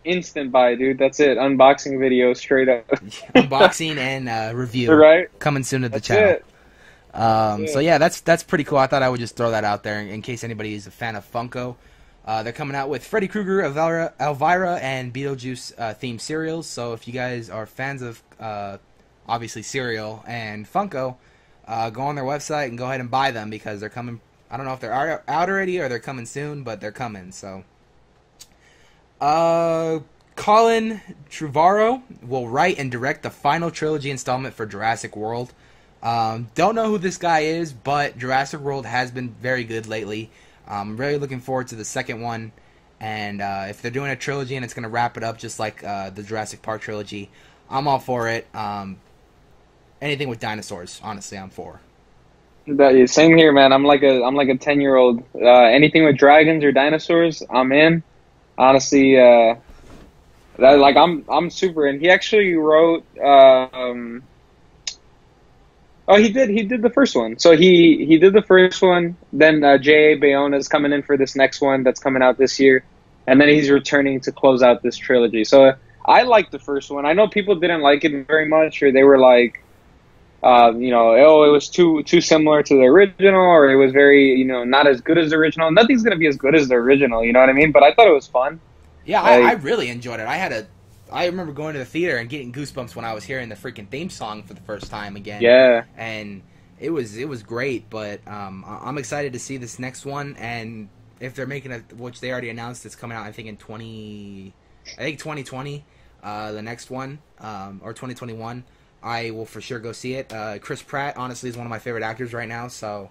Instant buy, dude. That's it. Unboxing video, straight up. Unboxing and review. Right. Coming soon to the channel. It. So yeah, that's pretty cool. I thought I would just throw that out there in case anybody is a fan of Funko. They're coming out with Freddy Krueger, Elvira, and Beetlejuice themed cereals. So if you guys are fans of, obviously, cereal and Funko, go on their website and go ahead and buy them because they're coming. I don't know if they're out already or they're coming soon, but they're coming. So, Colin Trevorrow will write and direct the final trilogy installment for Jurassic World. Don't know who this guy is, but Jurassic World has been very good lately. I'm really looking forward to the second one, and if they're doing a trilogy and it's going to wrap it up just like the Jurassic Park trilogy, I'm all for it. Anything with dinosaurs, honestly, I'm for. Same here, man. I'm like a 10-year-old. Anything with dragons or dinosaurs, I'm in. Honestly, I'm super in. He actually wrote. Oh, he did the first one. So he did the first one. Then J.A. Bayona's coming in for this next one that's coming out this year. And then he's returning to close out this trilogy. So I liked the first one. I know people didn't like it very much, or they were like, you know, oh, it was too similar to the original, or it was very, you know, not as good as the original. Nothing's going to be as good as the original, you know what I mean? But I thought it was fun. Yeah, like, I really enjoyed it. I remember going to the theater and getting goosebumps when I was hearing the freaking theme song for the first time again. Yeah. And it was great, but I'm excited to see this next one. And if they're making a, which they already announced, it's coming out, I think, in 2020, the next one, or 2021, I will for sure go see it. Chris Pratt, honestly, is one of my favorite actors right now, so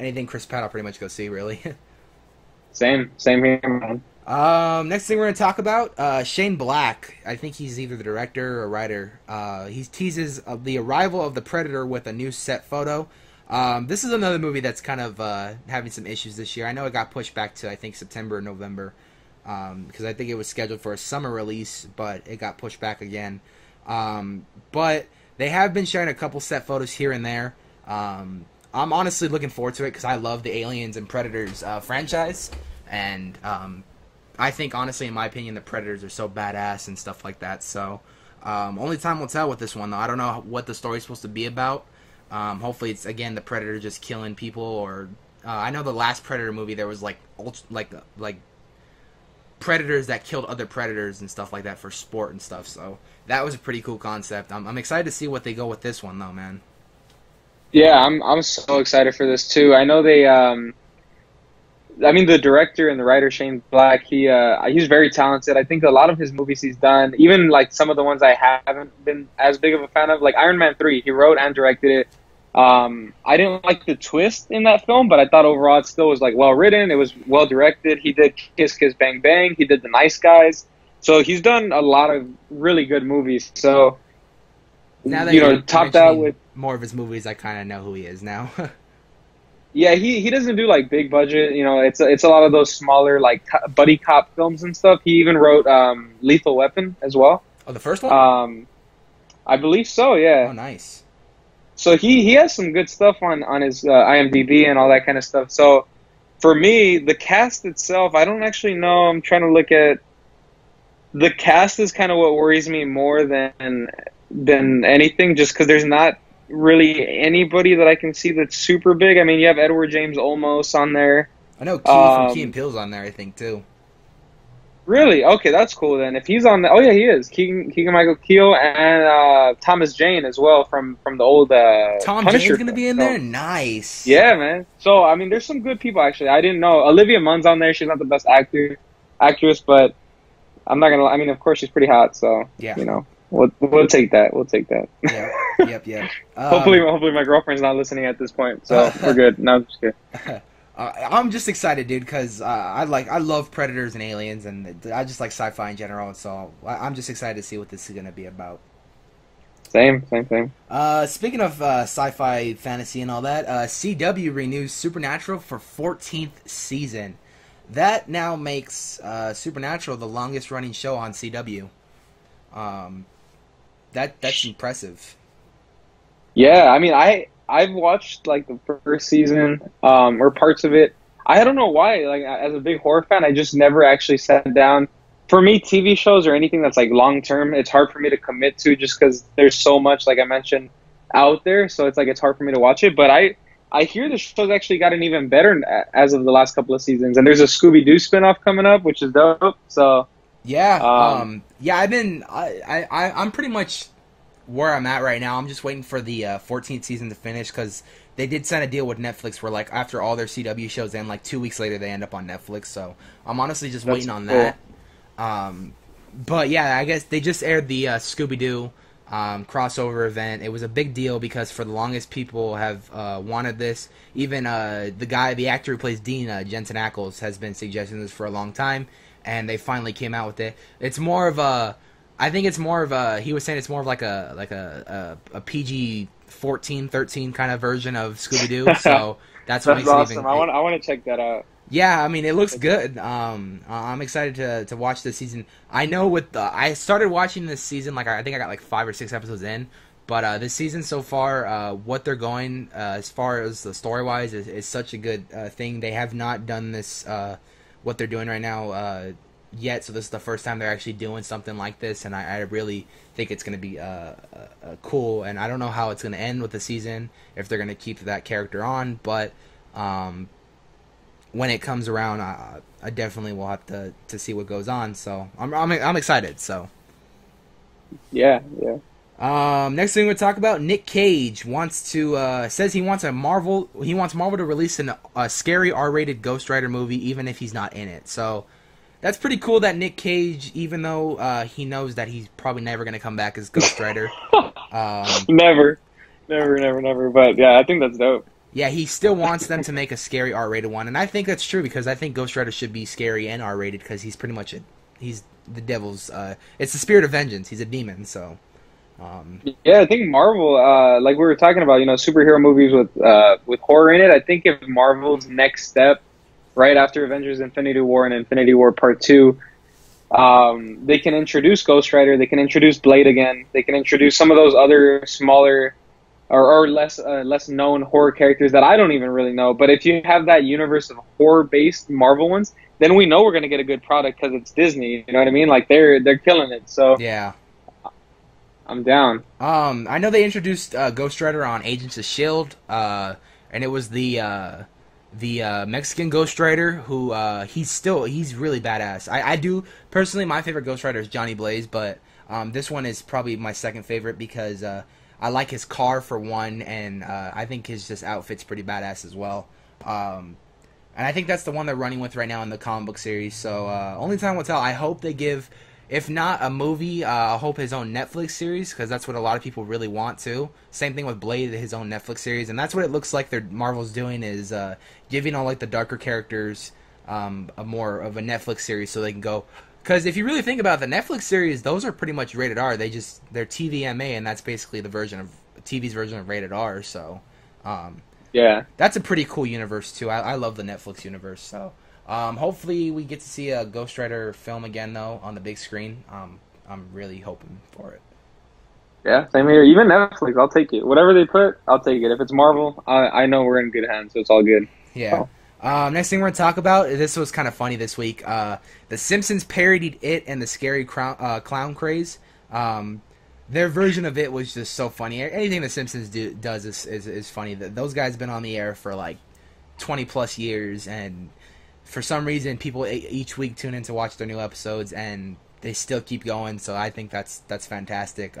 anything Chris Pratt I'll pretty much go see, really. Same here, man. Next thing we're going to talk about, Shane Black. I think he's either the director or writer. He teases the arrival of the Predator with a new set photo. This is another movie that's kind of having some issues this year. I know it got pushed back to, I think, September or November, because I think it was scheduled for a summer release, but it got pushed back again. But they have been sharing a couple set photos here and there. I'm honestly looking forward to it because I love the Aliens and Predators franchise, and I think, honestly, in my opinion, the Predators are so badass and stuff like that. So, only time will tell with this one, though. I don't know what the story's supposed to be about. Hopefully, it's, again, the Predator just killing people. Or I know the last Predator movie, there was, like Predators that killed other Predators and stuff like that for sport and stuff. So, that was a pretty cool concept. I'm excited to see what they go with this one, though, man. Yeah, I'm so excited for this, too. I know they... I mean, the director and the writer, Shane Black, he's very talented. I think a lot of his movies he's done, even like some of the ones I haven't been as big of a fan of, like Iron Man 3, he wrote and directed it. I didn't like the twist in that film, but I thought overall it still was like well written. It was well directed. He did Kiss Kiss Bang Bang. He did The Nice Guys. So he's done a lot of really good movies. So, now that you know, top that with more of his movies, I kind of know who he is now. Yeah, he doesn't do, like, big budget. You know, it's a lot of those smaller, like, buddy cop films and stuff. He even wrote Lethal Weapon as well. Oh, the first one? I believe so, yeah. Oh, nice. So he has some good stuff on his IMDb and all that kind of stuff. So for me, the cast itself, I don't actually know. I'm trying to look at the cast is kind of what worries me more than anything, just because there's not really anybody that I can see that's super big. I mean, you have Edward James Olmos on there. I know Key from Key and Peele's on there, I think, too. Really? Okay, that's cool then. If he's on the, oh yeah, he is. Keegan-Michael Keel and Thomas Jane as well from the old Tom Punisher Jane's going to be in there? Nice. Yeah, man. So, I mean, there's some good people, actually. I didn't know. Olivia Munn's on there. She's not the best actress, but I'm not going to, I mean, of course, she's pretty hot, so, yeah. You know. We'll take that. We'll take that. Yeah. Yep. Hopefully my girlfriend's not listening at this point, so we're good. No, I'm just kidding. I'm just excited, dude, because I love Predators and Aliens, and I just like sci-fi in general, and so I'm just excited to see what this is gonna be about. Same. Speaking of sci-fi, fantasy, and all that, CW renews Supernatural for 14th season. That now makes Supernatural the longest-running show on CW. That's impressive. Yeah, I mean, I've watched like the first season or parts of it. I don't know why. Like, as a big horror fan, I just never actually sat down. For me, TV shows or anything that's like long term, it's hard for me to commit to just because there's so much, like I mentioned, out there. So it's like it's hard for me to watch it. But I hear the show's actually gotten even better as of the last couple of seasons. And there's a Scooby-Doo spinoff coming up, which is dope. So yeah, I'm pretty much where I'm at right now. I'm just waiting for the 14th season to finish, because they did sign a deal with Netflix where, like, after all their CW shows end, like 2 weeks later they end up on Netflix. So I'm honestly just waiting on that. But yeah, I guess they just aired the Scooby-Doo crossover event. It was a big deal because for the longest people have wanted this. Even the actor who plays Dean, Jensen Ackles, has been suggesting this for a long time, and they finally came out with it. It's more of a, I think it's more of a, he was saying it's more of like a PG-14, 13 kind of version of Scooby-Doo. So that's makes awesome. It even, I want to check that out. Yeah, I mean, it looks good. I'm excited to watch this season. I know I started watching this season, like I think I got like 5 or 6 episodes in, but this season so far, what they're going as far as the story-wise is such a good thing. They have not done this, what they're doing right now, yet, so this is the first time they're actually doing something like this, and I really think it's going to be cool, and I don't know how it's going to end with the season, if they're going to keep that character on, but when it comes around, I definitely will have to see what goes on, so I'm excited, so. Yeah. Next thing we're going to talk about, Nick Cage wants Marvel to release a scary R-rated Ghost Rider movie, even if he's not in it, so. That's pretty cool that Nick Cage, even though he knows that he's probably never going to come back as Ghost Rider. Never. But, yeah, I think that's dope. Yeah, he still wants them to make a scary R-rated one. And I think that's true because I think Ghost Rider should be scary and R-rated because he's pretty much he's the devil's it's the spirit of vengeance. He's a demon, so. Yeah, I think Marvel, like we were talking about, you know, superhero movies with horror in it. I think if Marvel's next step, right after Avengers Infinity War and Infinity War Part 2, they can introduce Ghost Rider, they can introduce Blade again, they can introduce some of those other smaller or less known horror characters that I don't even really know. But if you have that universe of horror-based Marvel ones, then we know we're going to get a good product because it's Disney, you know what I mean? Like, they're killing it, so yeah, I'm down. I know they introduced Ghost Rider on Agents of S.H.I.E.L.D., and it was the Mexican Ghost Rider, who he's really badass. I do personally, my favorite Ghost Rider is Johnny Blaze, but this one is probably my second favorite because I like his car for one, and I think his just outfit's pretty badass as well. And I think that's the one they're running with right now in the comic book series. So only time will tell. I hope they give, if not a movie, I hope his own Netflix series, because that's what a lot of people really want to. Same thing with Blade, his own Netflix series, and that's what it looks like Marvel's doing is giving all like the darker characters a more of a Netflix series so they can go. Because if you really think about it, the Netflix series, those are pretty much rated R. They're TVMA, and that's basically the version of TV's version of rated R. So yeah, that's a pretty cool universe too. I love the Netflix universe. So. Hopefully we get to see a Ghost Rider film again, though, on the big screen. I'm really hoping for it. Yeah, same here. Even Netflix, I'll take it. Whatever they put, I'll take it. If it's Marvel, I know we're in good hands, so it's all good. Yeah. So. Next thing we're going to talk about, this was kind of funny this week. The Simpsons parodied It and the Scary Clown Craze. Their version of it was just so funny. Anything the Simpsons does is funny. Those guys have been on the air for like 20-plus years, and for some reason, people each week tune in to watch their new episodes, and they still keep going, so I think that's fantastic.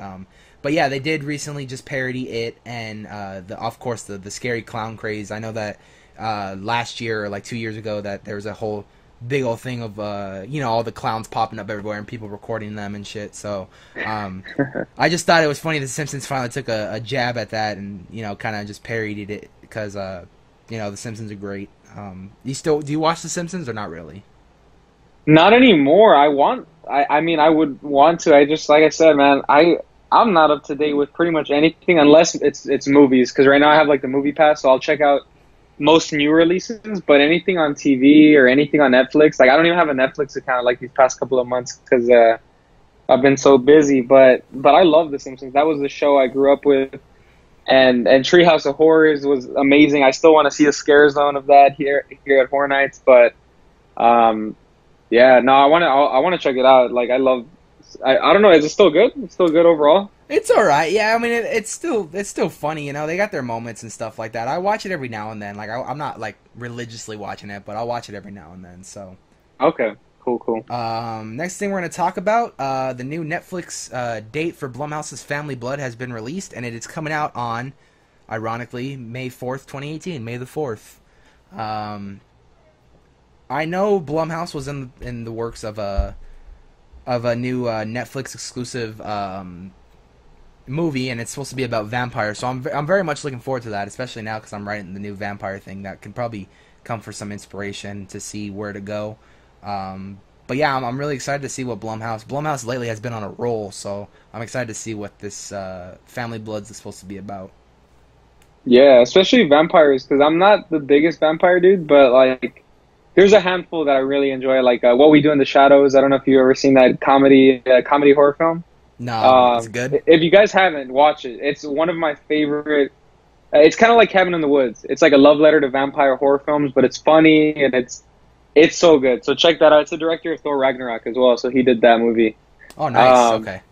But yeah, they did recently just parody It and, of course, the Scary Clown Craze. I know that last year or like 2 years ago that there was a whole big old thing of all the clowns popping up everywhere and people recording them and shit. So I just thought it was funny the Simpsons finally took a jab at that and kind of just parodied it because the Simpsons are great. Do you watch the Simpsons or not really? Not anymore. I would want to. I just, like I said, man, I'm not up to date with pretty much anything unless it's movies, because right now I have like the movie pass, so I'll check out most new releases, but anything on TV or anything on Netflix, like I don't even have a Netflix account like these past couple of months because I've been so busy. But I love The Simpsons. That was the show I grew up with, and Treehouse of Horrors was amazing. I still want to see a Scare Zone of that here at Horror Nights, but yeah, no, I want to check it out. Like I love. I don't know. Is it still good? It's still good overall. It's all right. Yeah, I mean, it's still funny. They got their moments and stuff like that. I watch it every now and then. Like I'm not like religiously watching it, but I'll watch it every now and then. So. Okay. Cool. Next thing we're gonna talk about, the new Netflix date for Blumhouse's Family Blood has been released, and it is coming out on, ironically, May 4th, 2018. May 4th. I know Blumhouse was in the works of a new Netflix exclusive movie, and it's supposed to be about vampires. So I'm very much looking forward to that, especially now because I'm writing the new vampire thing that can probably come for some inspiration to see where to go. But yeah, I'm really excited to see what Blumhouse lately has been on a roll. So I'm excited to see what this Family Bloods is supposed to be about. Yeah, especially vampires, because I'm not the biggest vampire dude, but like. There's a handful that I really enjoy, like What We Do in the Shadows. I don't know if you've ever seen that comedy horror film. No, it's good. If you guys haven't, watch it. It's one of my favorite. It's kind of like Cabin in the Woods. It's like a love letter to vampire horror films, but it's funny and it's so good. So check that out. It's the director of Thor Ragnarok as well, so he did that movie. Oh, nice. Okay.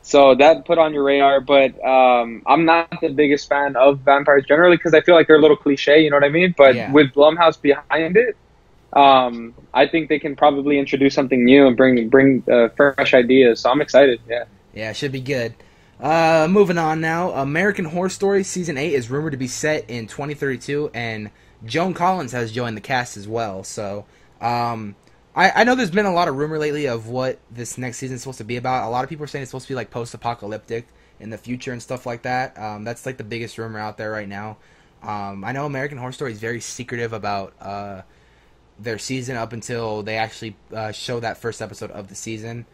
So that put on your radar, but I'm not the biggest fan of vampires generally because I feel like they're a little cliche. You know what I mean? But yeah. With Blumhouse behind it. I think they can probably introduce something new and bring fresh ideas. So I'm excited. Yeah, should be good. Moving on now. American Horror Story Season 8 is rumored to be set in 2032, and Joan Collins has joined the cast as well. So I know there's been a lot of rumor lately of what this next season is supposed to be about. A lot of people are saying it's supposed to be like post-apocalyptic in the future and stuff like that. That's like the biggest rumor out there right now. I know American Horror Story is very secretive about their season up until they actually show that first episode of the season.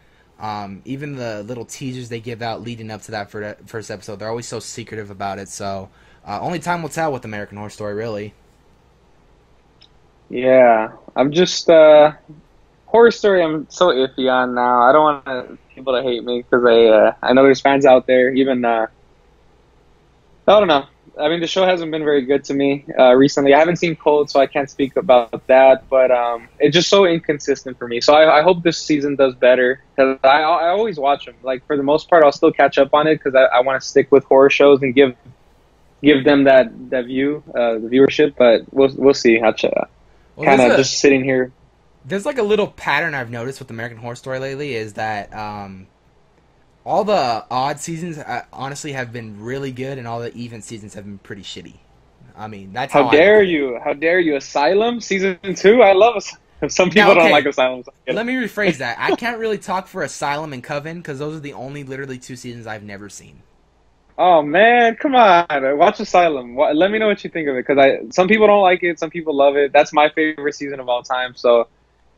Even the little teasers they give out leading up to that first episode, they're always so secretive about it. So only time will tell with American Horror Story, really. Yeah, I'm just Horror Story I'm so iffy on now. I don't want people to hate me because I know there's fans out there. Even I don't know. I mean, the show hasn't been very good to me recently. I haven't seen Cold, so I can't speak about that. But it's just so inconsistent for me. So I hope this season does better, because I always watch them. Like, for the most part, I'll still catch up on it because I want to stick with horror shows and give them that view, the viewership. But we'll see. Kind of just sitting here. There's like a little pattern I've noticed with American Horror Story lately is that all the odd seasons, honestly, have been really good, and all the even seasons have been pretty shitty. I mean, that's how dare you? How dare you? Asylum season 2? I love Asylum. Some people don't like Asylum. Let me rephrase that. I can't really talk for Asylum and Coven because those are the only literally two seasons I've never seen. Oh man, come on! Watch Asylum. Let me know what you think of it, because some people don't like it, some people love it. That's my favorite season of all time, so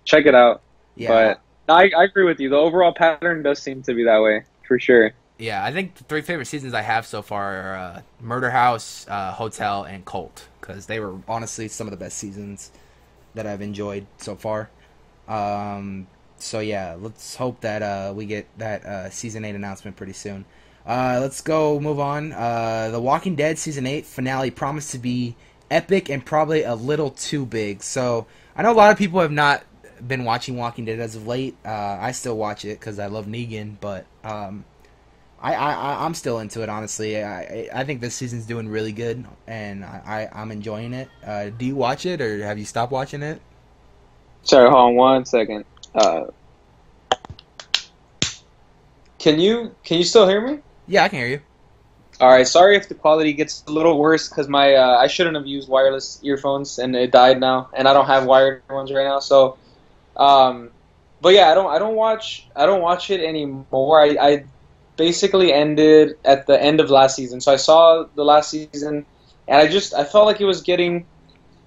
check it out. Yeah, but no, I agree with you. The overall pattern does seem to be that way. For sure. Yeah, I think the three favorite seasons I have so far are Murder House, Hotel, and Cult, because they were honestly some of the best seasons that I've enjoyed so far. So yeah, let's hope that we get that Season 8 announcement pretty soon. Let's go move on. The Walking Dead Season 8 finale promised to be epic and probably a little too big. So I know a lot of people have not been watching Walking Dead as of late. I still watch it because I love Negan, but I'm still into it, honestly. I think this season's doing really good, and I'm enjoying it. Do you watch it, or have you stopped watching it? Sorry, hold on one second. Can you still hear me? Yeah, I can hear you. All right. Sorry if the quality gets a little worse because my I shouldn't have used wireless earphones and it died now, and I don't have wired ones right now. So, but yeah, I don't watch it anymore. I basically ended at the end of last season, so I saw the last season, and I felt like it was getting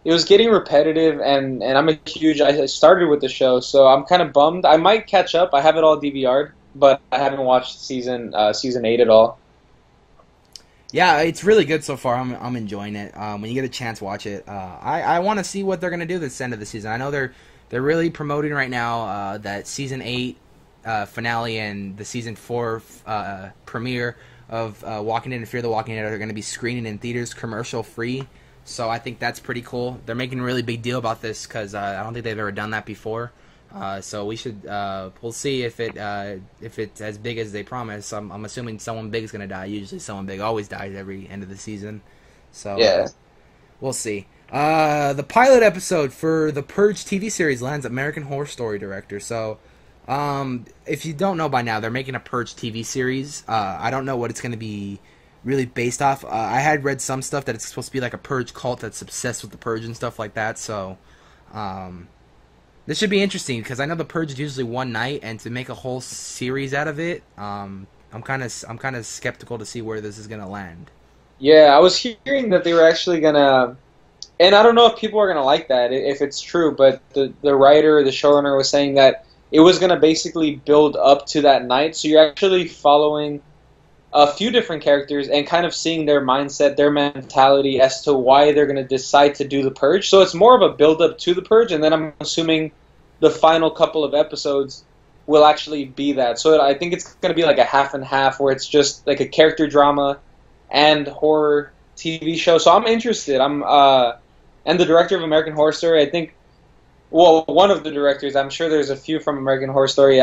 repetitive, and I'm a huge. I started with the show, so I'm kind of bummed. I might catch up. I have it all DVR'd. But I haven't watched season 8 at all. Yeah, it's really good so far. I'm enjoying it. When you get a chance, watch it. I want to see what they're gonna do this end of the season. I know they're really promoting right now that season 8 finale and the season 4 premiere of Walking Dead and Fear the Walking Dead are gonna be screening in theaters commercial free. So I think that's pretty cool. They're making a really big deal about this because I don't think they've ever done that before. So we should. We'll see if it's as big as they promise. I'm assuming someone big is gonna die. Usually, someone big always dies every end of the season. So yeah, we'll see. The pilot episode for the Purge TV series lands American Horror Story director. So, if you don't know by now, they're making a Purge TV series. I don't know what it's gonna be really based off. I had read some stuff that it's supposed to be like a Purge cult that's obsessed with the Purge and stuff like that. So, this should be interesting because I know the Purge is usually one night, and to make a whole series out of it, I'm kind of skeptical to see where this is gonna land. Yeah, I was hearing that they were actually gonna, and I don't know if people are gonna like that if it's true, but the writer, the showrunner, was saying that it was gonna basically build up to that night, so you're actually following a few different characters and kind of seeing their mindset, their mentality as to why they're going to decide to do the Purge. So it's more of a build-up to the Purge, and then I'm assuming the final couple of episodes will actually be that. So I think it's going to be like a half and half where it's just like a character drama and horror TV show. So I'm interested. And the director of American Horror Story, I think, well, one of the directors, I'm sure there's a few from American Horror Story,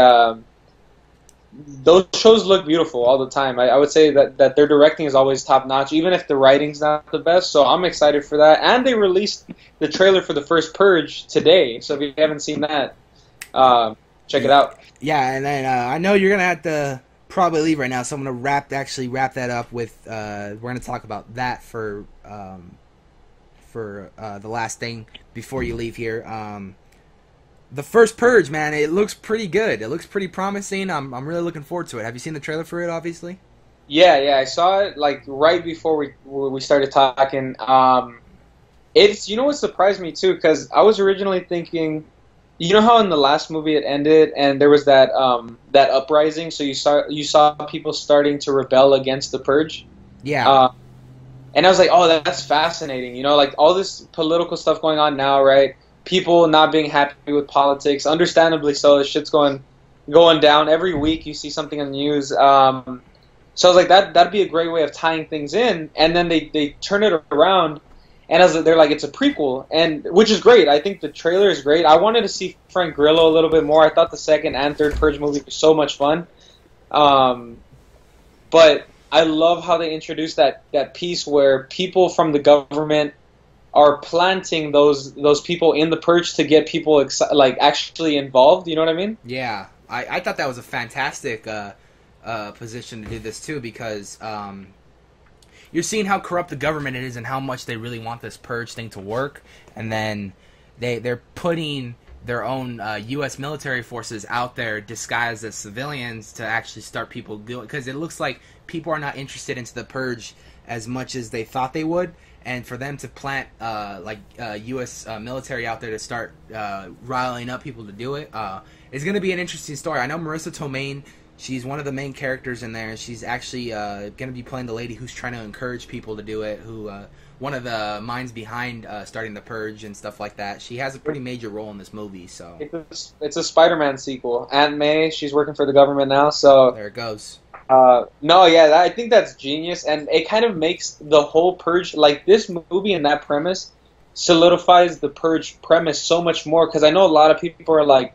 those shows look beautiful all the time. I would say that their directing is always top-notch, even if the writing's not the best. So I'm excited for that. And they released the trailer for the first Purge today. So if you haven't seen that, check it out. Yeah, and then I know you're going to have to probably leave right now. So I'm going to wrap that up with we're going to talk about that for the last thing before you leave here. The first Purge, man, it looks pretty good. It looks pretty promising. I'm really looking forward to it. Have you seen the trailer for it, obviously? Yeah, I saw it like right before we started talking. It's, you know what surprised me too, because I was originally thinking, you know how in the last movie it ended and there was that that uprising, so you saw people starting to rebel against the Purge. Yeah. And I was like, oh, that's fascinating. You know, like all this political stuff going on now, right? People not being happy with politics, understandably so. This shit's going down every week. You see something on the news. So I was like, that'd be a great way of tying things in. And then they turn it around, and they're like, it's a prequel, and which is great. I think the trailer is great. I wanted to see Frank Grillo a little bit more. I thought the second and third Purge movie was so much fun. But I love how they introduced that piece where people from the government are planting those people in the Purge to get people like actually involved. You know what I mean? Yeah, I thought that was a fantastic position to do this too, because you're seeing how corrupt the government is and how much they really want this Purge thing to work, and then they're putting their own U.S. military forces out there disguised as civilians to actually start people doing, because it looks like people are not interested into the Purge as much as they thought they would. And for them to plant U.S. Military out there to start riling up people to do it, it's going to be an interesting story. I know Marissa Tomei, she's one of the main characters in there. She's actually going to be playing the lady who's trying to encourage people to do it, who one of the minds behind starting the Purge and stuff like that. She has a pretty major role in this movie. So it's a Spider-Man sequel. Aunt May, she's working for the government now. So there it goes. No, yeah, I think that's genius, and it kind of makes the whole Purge, like, this movie and that premise solidifies the Purge premise so much more, because I know a lot of people are like,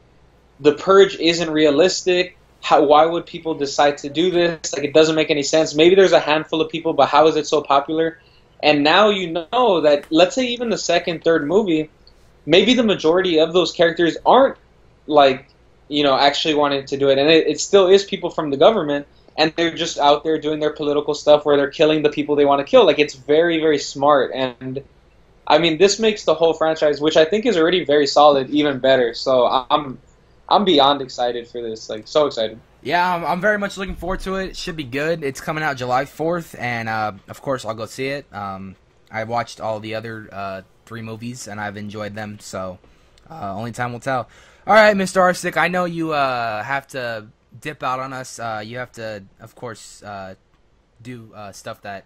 the Purge isn't realistic, why would people decide to do this, like, it doesn't make any sense, maybe there's a handful of people, but how is it so popular? And now you know that, let's say even the second, third movie, maybe the majority of those characters aren't, like, you know, actually wanting to do it, and it still is people from the government, and they're just out there doing their political stuff where they're killing the people they want to kill. Like, it's very, very smart. And, I mean, this makes the whole franchise, which I think is already very solid, even better. So I'm beyond excited for this. Like, so excited. Yeah, I'm very much looking forward to it. It should be good. It's coming out July 4th. And, of course, I'll go see it. I watched all the other three movies, and I've enjoyed them. So only time will tell. All right, Mr. Arsic, I know you have to dip out on us. You have to, of course, do stuff that,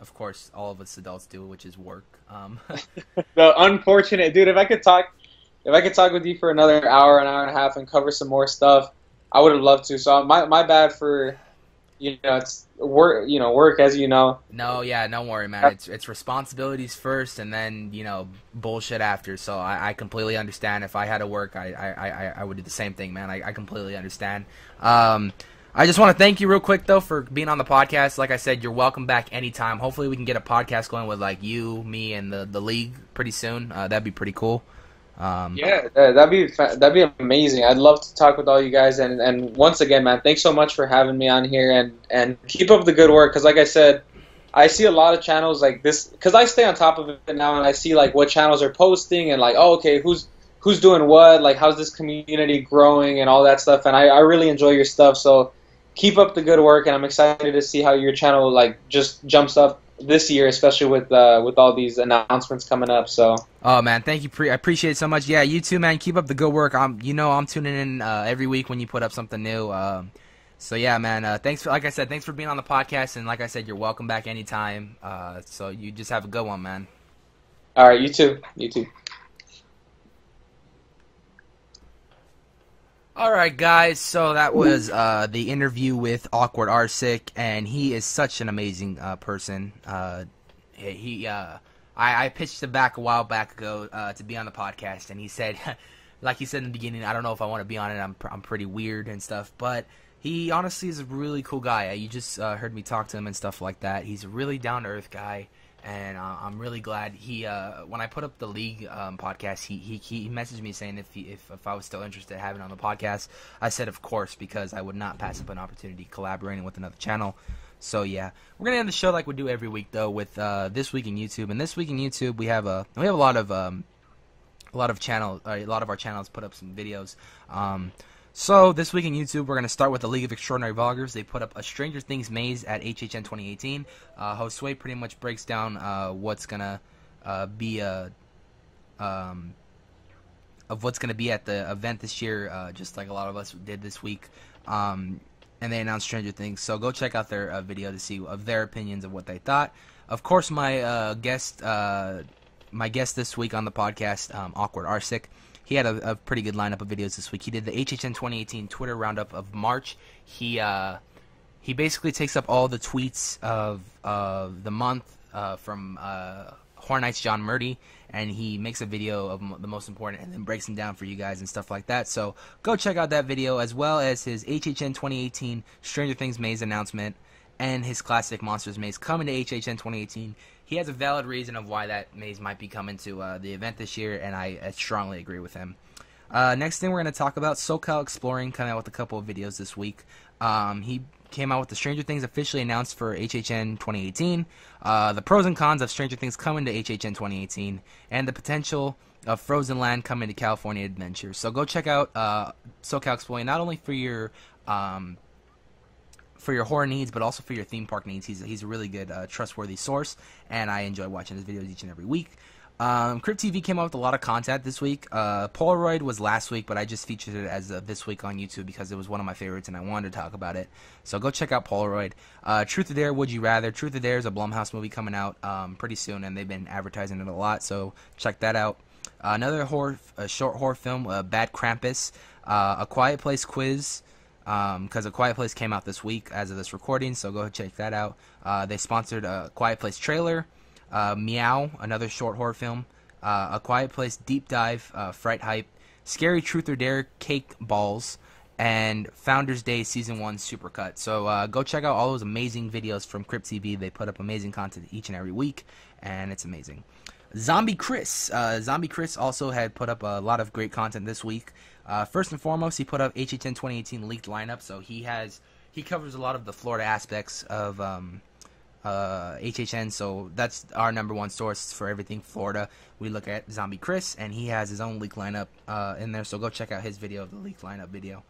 of course, all of us adults do, which is work. The unfortunate, dude. If I could talk with you for another hour, an hour and a half, and cover some more stuff, I would have loved to. So my bad for, you know, it's work. You know, work, as you know. No, yeah, don't worry, man. It's responsibilities first, and then, you know, bullshit after. So I completely understand. If I had to work, I would do the same thing, man. I completely understand. I just want to thank you real quick though for being on the podcast. Like I said, you're welcome back anytime. Hopefully, we can get a podcast going with like you, me, and the league pretty soon. That'd be pretty cool. Yeah, that'd be amazing. I'd love to talk with all you guys, and once again, man, thanks so much for having me on here, and keep up the good work, because like I said, I see a lot of channels like this, because I stay on top of it now, and I see like what channels are posting, and like, oh, okay, who's doing what, like how's this community growing and all that stuff, and I really enjoy your stuff, so keep up the good work, and I'm excited to see how your channel like just jumps up this year, especially with all these announcements coming up. So oh man, thank you, I appreciate it so much. Yeah, you too, man, keep up the good work. I'm tuning in every week when you put up something new. So yeah, man, thanks for, like I said, thanks for being on the podcast, and like I said, you're welcome back anytime. So you just have a good one, man. All right, you too. All right, guys, so that was the interview with Awkward Arsic, and he is such an amazing person. I pitched him back a while back ago to be on the podcast, and he said, like he said in the beginning, I don't know if I want to be on it, I'm pretty weird and stuff, but he honestly is a really cool guy. You just heard me talk to him and stuff like that. He's a really down-to-earth guy, and I'm really glad he when I put up the league podcast, he messaged me saying if I was still interested in having it on the podcast. I said of course, because I would not pass up an opportunity collaborating with another channel. So yeah, we're gonna end the show like we do every week though with This Week in YouTube, and This Week in YouTube we have a lot of our channels put up some videos. So This Week in YouTube, we're going to start with the League of Extraordinary Vloggers. They put up a Stranger Things Maze at HHN 2018. Josue pretty much breaks down what's going to be at the event this year, just like a lot of us did this week. And they announced Stranger Things, so go check out their video to see of their opinions of what they thought. Of course, my guest this week on the podcast, Awkward Arsic. He had a pretty good lineup of videos this week. He did the HHN 2018 Twitter roundup of March. He basically takes up all the tweets of the month from Horror Nights John Murdy, and he makes a video of the most important and then breaks them down for you guys and stuff like that. So go check out that video, as well as his HHN 2018 Stranger Things Maze announcement and his classic Monsters Maze coming to HHN 2018. He has a valid reason of why that maze might be coming to the event this year, and I strongly agree with him. Next thing we're going to talk about, SoCal Exploring coming out with a couple of videos this week. He came out with the Stranger Things officially announced for HHN 2018, the pros and cons of Stranger Things coming to HHN 2018, and the potential of Frozen Land coming to California Adventure. So go check out SoCal Exploring, not only for your horror needs, but also for your theme park needs. He's a really good, trustworthy source, and I enjoy watching his videos each and every week. Crypt TV came out with a lot of content this week. Polaroid was last week, but I just featured it as This Week on YouTube because it was one of my favorites and I wanted to talk about it. So go check out Polaroid. Truth or Dare, Would You Rather? Truth or Dare is a Blumhouse movie coming out pretty soon, and they've been advertising it a lot, so check that out. Another short horror film, Bad Krampus, A Quiet Place Quiz, because A Quiet Place came out this week as of this recording, so go ahead and check that out. They sponsored A Quiet Place trailer, Meow, another short horror film, A Quiet Place Deep Dive, Fright Hype, Scary Truth or Dare Cake Balls, and Founders Day Season 1 Supercut. So go check out all those amazing videos from Crypt TV. They put up amazing content each and every week, and it's amazing. Zombie Chris. Zombie Chris also had put up a lot of great content this week. First and foremost, he put up HHN 2018 leaked lineup, so he covers a lot of the Florida aspects of HHN, so that's our #1 source for everything Florida. We look at Zombie Chris, and he has his own leaked lineup in there, so go check out his video, the leaked lineup video.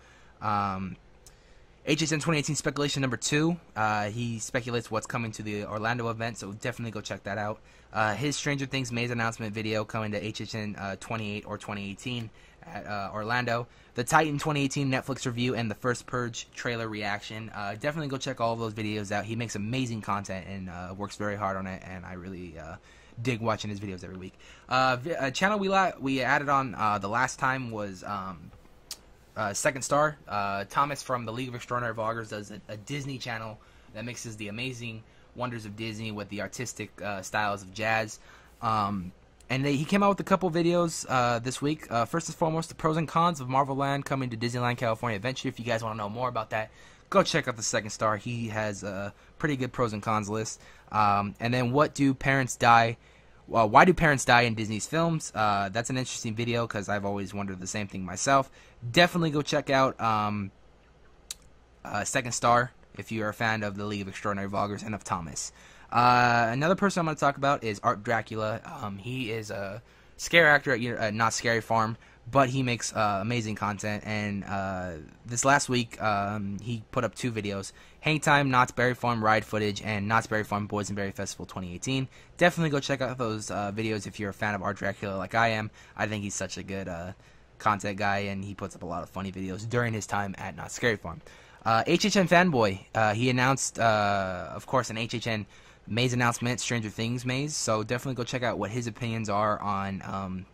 HHN 2018 speculation #2. He speculates what's coming to the Orlando event, so definitely go check that out. His Stranger Things Maze announcement video coming to HHN 28 or 2018 at Orlando. The Titan 2018 Netflix review and the first Purge trailer reaction. Definitely go check all of those videos out. He makes amazing content and works very hard on it, and I really dig watching his videos every week. A channel we added on the last time was... Second Star. Thomas from the League of Extraordinary Vloggers does a Disney channel that mixes the amazing wonders of Disney with the artistic styles of jazz. And he came out with a couple videos this week. First and foremost, the pros and cons of Marvel Land coming to Disneyland California Adventure. If you guys want to know more about that, go check out the Second Star. He has a pretty good pros and cons list. And then why do parents die in Disney's films? That's an interesting video because I've always wondered the same thing myself. Definitely go check out Second Star if you're a fan of the League of Extraordinary Vloggers and of Thomas. Another person I'm going to talk about is Art Dracula. He is a scare actor at Not Scary Farm, but he makes amazing content. And this last week, he put up 2 videos. Hang Time, Knott's Berry Farm Ride Footage, and Knott's Berry Farm Boysenberry Festival 2018. Definitely go check out those videos if you're a fan of Art Dracula like I am. I think he's such a good content guy, and he puts up a lot of funny videos during his time at Not Scary Farm. HHN Fanboy, he announced, of course, an HHN Maze announcement, Stranger Things Maze. So definitely go check out what his opinions are on...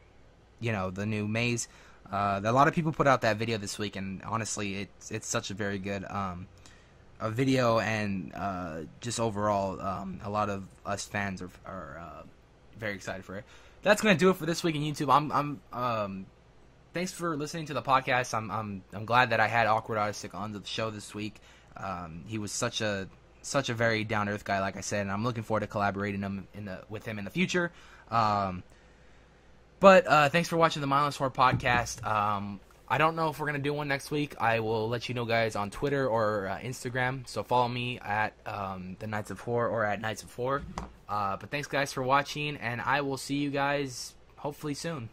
you know, the new maze. A lot of people put out that video this week, and honestly, it's such a very good a video, and just overall, a lot of us fans are very excited for it. That's gonna do it for this week in YouTube. Thanks for listening to the podcast. I'm glad that I had Awkward Arsic on the show this week. He was such a very down to earth guy, like I said, and I'm looking forward to collaborating with him in the future. But thanks for watching the Mindless Horror Podcast. I don't know if we're going to do one next week. I will let you know, guys, on Twitter or Instagram. So follow me at The Nights of Horror or at Nights of Horror. But thanks, guys, for watching, and I will see you guys hopefully soon.